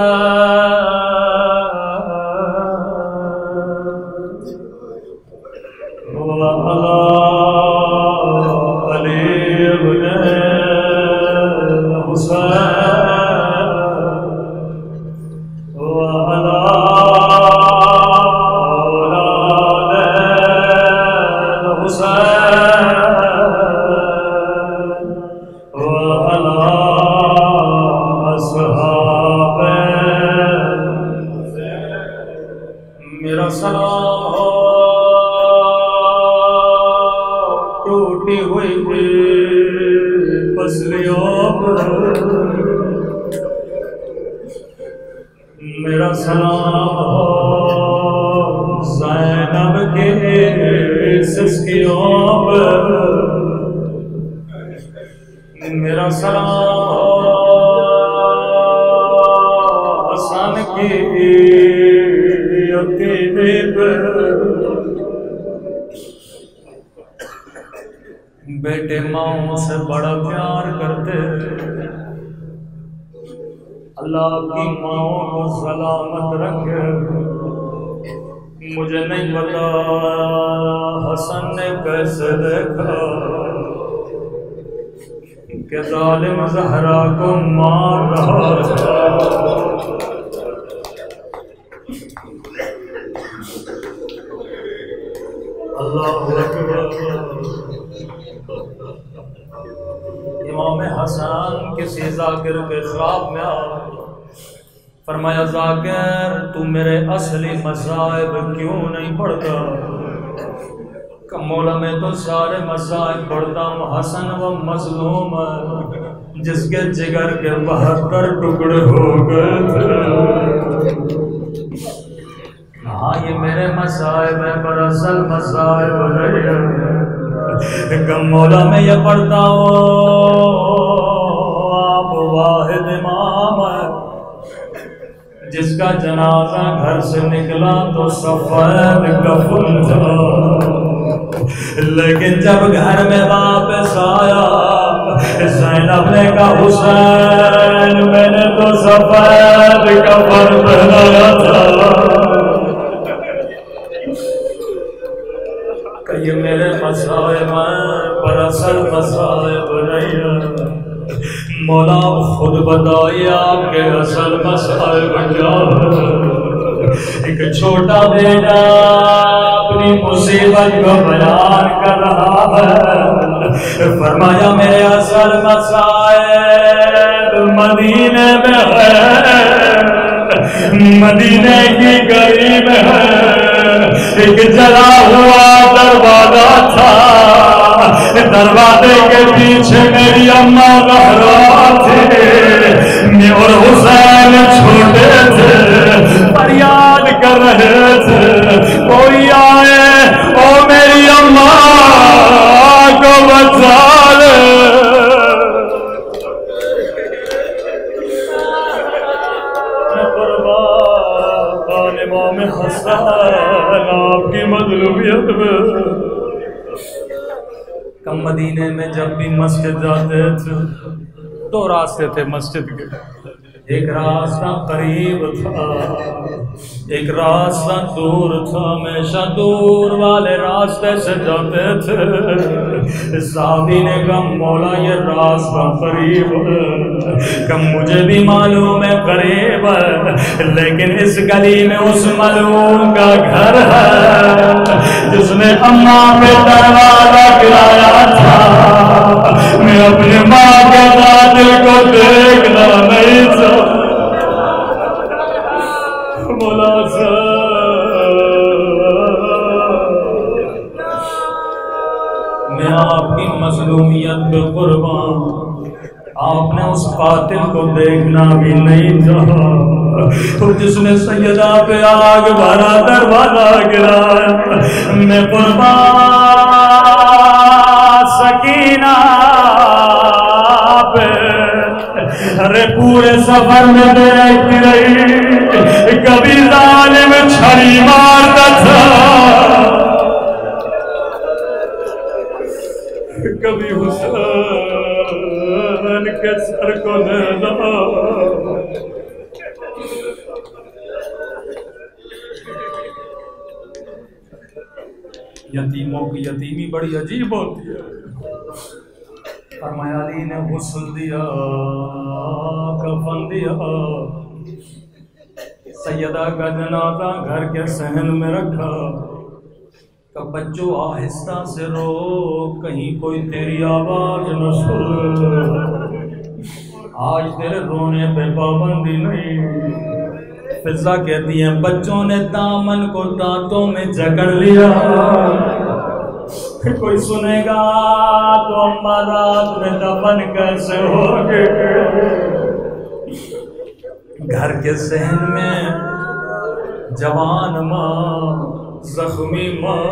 बेटे माओ से बड़ा प्यार करते, अल्लाह की माओ को सलामत रखे। मुझे नहीं पता हसन ने कैसे देखा कि जालिम ज़हरा को मार रहा था। अल्लाह अकबर। इमाम हसन किसी जाकिर के ख्वाब में आया, फरमाया जाकिर तू मेरे असली मसाइब क्यों नहीं पढ़ता? मौला मैं तो सारे मसाइब पढ़ता हूँ, हसन वो मजलूम है जिसके जिगर के 72 टुकड़े हो गए। हाँ ये मेरे मसाइब है पर असल मसाइब नहीं है। कम मौला में ये पढ़ता हो आप वाहिद इमाम है जिसका जनाजा घर से निकला तो सफेद कफन था, लेकिन जब घर में वापस आया ज़ैनब ने कहा हुसैन मैंने तो सफेद कफन पहनाया था। ये मेरे मसाइब पर असल मसाइब नहीं है। मौला खुद बताइए आपके असल मसाइब क्या है? एक छोटा बेटा अपनी मुसीबत को बयान कर रहा है, फरमाया मेरे असल मसाइब मदीने में है, मदीने की गली में है। एक जला हुआ दरवाजा था, दरवाजे के पीछे मेरी अम्मा लहरा थे और हुसैन छोटे थे, फरियाद कर रहे थे कोई आए ओ मेरी अम्मा को बचा ले। में हंसा आपकी मजलूमियत में। कम मदीने में जब भी मस्जिद जाते थे दो रास्ते थे मस्जिद के, एक रास्ता करीब था एक रास्ता दूर था। हमेशा दूर वाले रास्ते से जाते थे। साहबी ने कहा मौला ये रास्ता करीब है। कम मुझे भी मालूम है करीब है, लेकिन इस गली में उस मालूम का घर है जिसने अम्मा पे दरवाजा गिराया था। मैं अपने माँ के दादिल को देखना नहीं था। मैं आपकी मजलूमियत पे कुर्बान, आपने उस कातिल को देखना भी नहीं चाहा। और जिसने सैयदा पे आग भरा दरवाजा गिराया। मैं कुर्बान सकीना पे, अरे पूरे सफर में देखती रही, कभी जालिम छड़ी मारता था, कभी हुसैन के सर को लगा। यतीमों की यतीमी बड़ी अजीब होती है। फरमाया अली ने हुस्न दिया, कफन दिया, सैयदा का जनाजा घर के सहन में रखा। का बच्चों आहिस्ता से रो, कहीं कोई तेरी आवाज न सुन, आज तेरे रोने पे पाबंदी नहीं। फिजा कहती है बच्चों ने दामन को दांतों में जकड़ लिया, कोई सुनेगा तो अम्मा रात में दफन कैसे होगे। घर के सहन में जवान माँ, जख्मी माँ,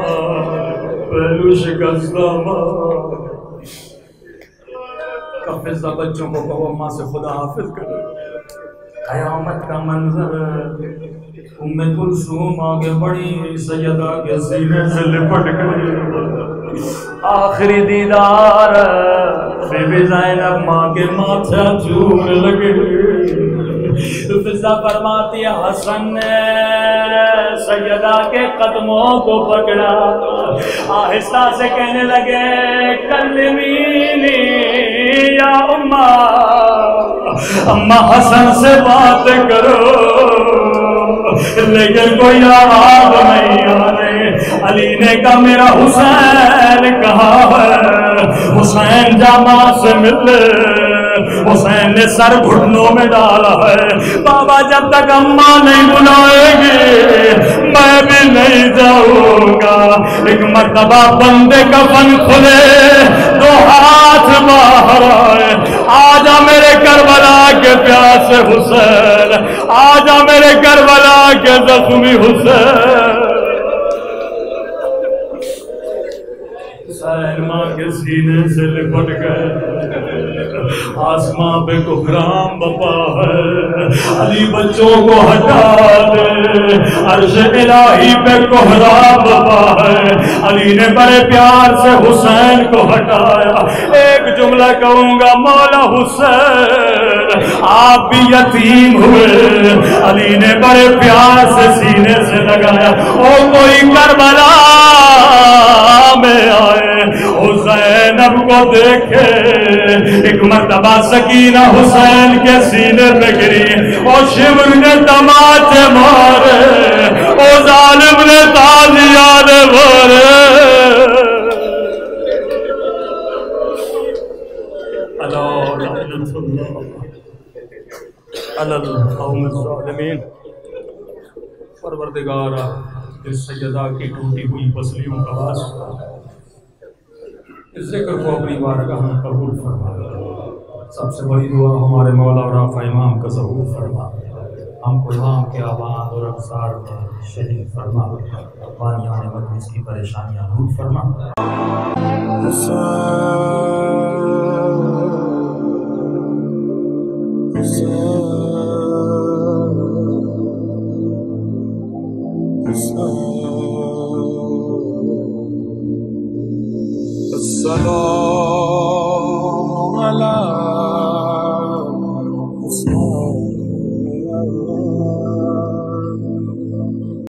पहलू शिकस्ता माँ। कब फिजा बच्चों को कहो अम्मा से खुदा हाफिज करे। क़यामत का मंजर, उम्मे कुलसूम आगे बढ़ी, सैयदा के सीने से लिपट गई। आखिरी दीदार, बीबी ज़ैनब माँ के माथा चूमने लगी। फिज़ा फरमाती है हसन ने सैयदा के कदमों को पकड़ा, आहिस्ता से कहने लगे कल्लिमीनी या उम्मा, अम्मा हसन से बात करो, लेकिन कोई आवाज नहीं आने। अली ने कहा मेरा हुसैन कहाँ है, हुसैन जा माँ से मिल। हुसैन ने सर घुटनों में डाला है, बाबा जब तक अम्मा नहीं बुलाएगी मैं भी नहीं जाऊंगा। एक मरतबा बंदे का मन खुले तो हाथ बाहर आए, आजा मेरे करबला के प्यासे हुसैन, आजा मेरे करबला के जख्मी हुसैन। हुसैन माँ के सीने से लिपट गए, आसमां पे कुहराम बपा है। अली बच्चों को हटा दे, अर्श इलाही पे कोहराम बपा है। अली ने बड़े प्यार से हुसैन को हटाया। एक जुमला कहूँगा मौला हुसैन आप भी यतीम हुए, अली ने बड़े प्यार से सीने से लगाया। ओ कोई करबला में आए हुसैनब को देखे, एक मरतबा सकीना हुसैन के सीने में गिरी, और शिमर ने तमाचे मारे, और जालिम ने ताजिया ने मारे। परवरदिगारा इस सैयदा की टूटी हुई पसलियों का वास्ता, जिक्र को अपनी बारगाह में कबूल फरमा। सबसे बड़ी दुआ हमारे मौला और आका इमाम का ज़रूर फरमा, हमको इमाम के आबाद और अवसार में शरीक फरमा, वालियान मजलिस की परेशानियाँ दूर फरमा। Salam